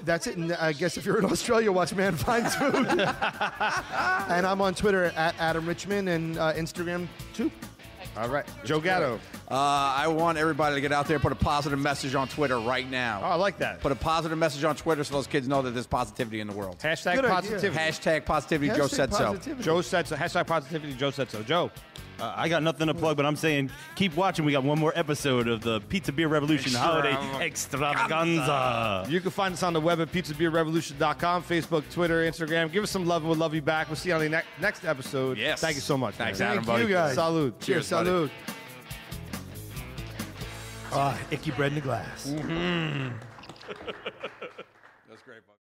that's it. And I guess if you're in Australia, watch Man Finds Food. And I'm on Twitter at Adam Richman and uh, Instagram, too. All right. Joe Gatto. Uh, I want everybody to get out there, put a positive message on Twitter right now. Oh, I like that. Put a positive message on Twitter so those kids know that there's positivity in the world. Hashtag Good positivity. Idea. Hashtag positivity. Hashtag Joe said positivity. so. Joe said so. Hashtag positivity. Joe said so. Joe. Uh, I got nothing to plug, but I'm saying keep watching. We got one more episode of the Pizza Beer Revolution Extra Holiday Extravaganza. You can find us on the web at pizza beer revolution dot com, Facebook, Twitter, Instagram. Give us some love, and we'll love you back. We'll see you on the ne next episode. Yes. Thank you so much. Thanks, man. Adam, Thank buddy. you, guys. Salud. Cheers, Cheers salud. Ah, uh, icky bread in the glass. Mm-hmm. That's great, buddy.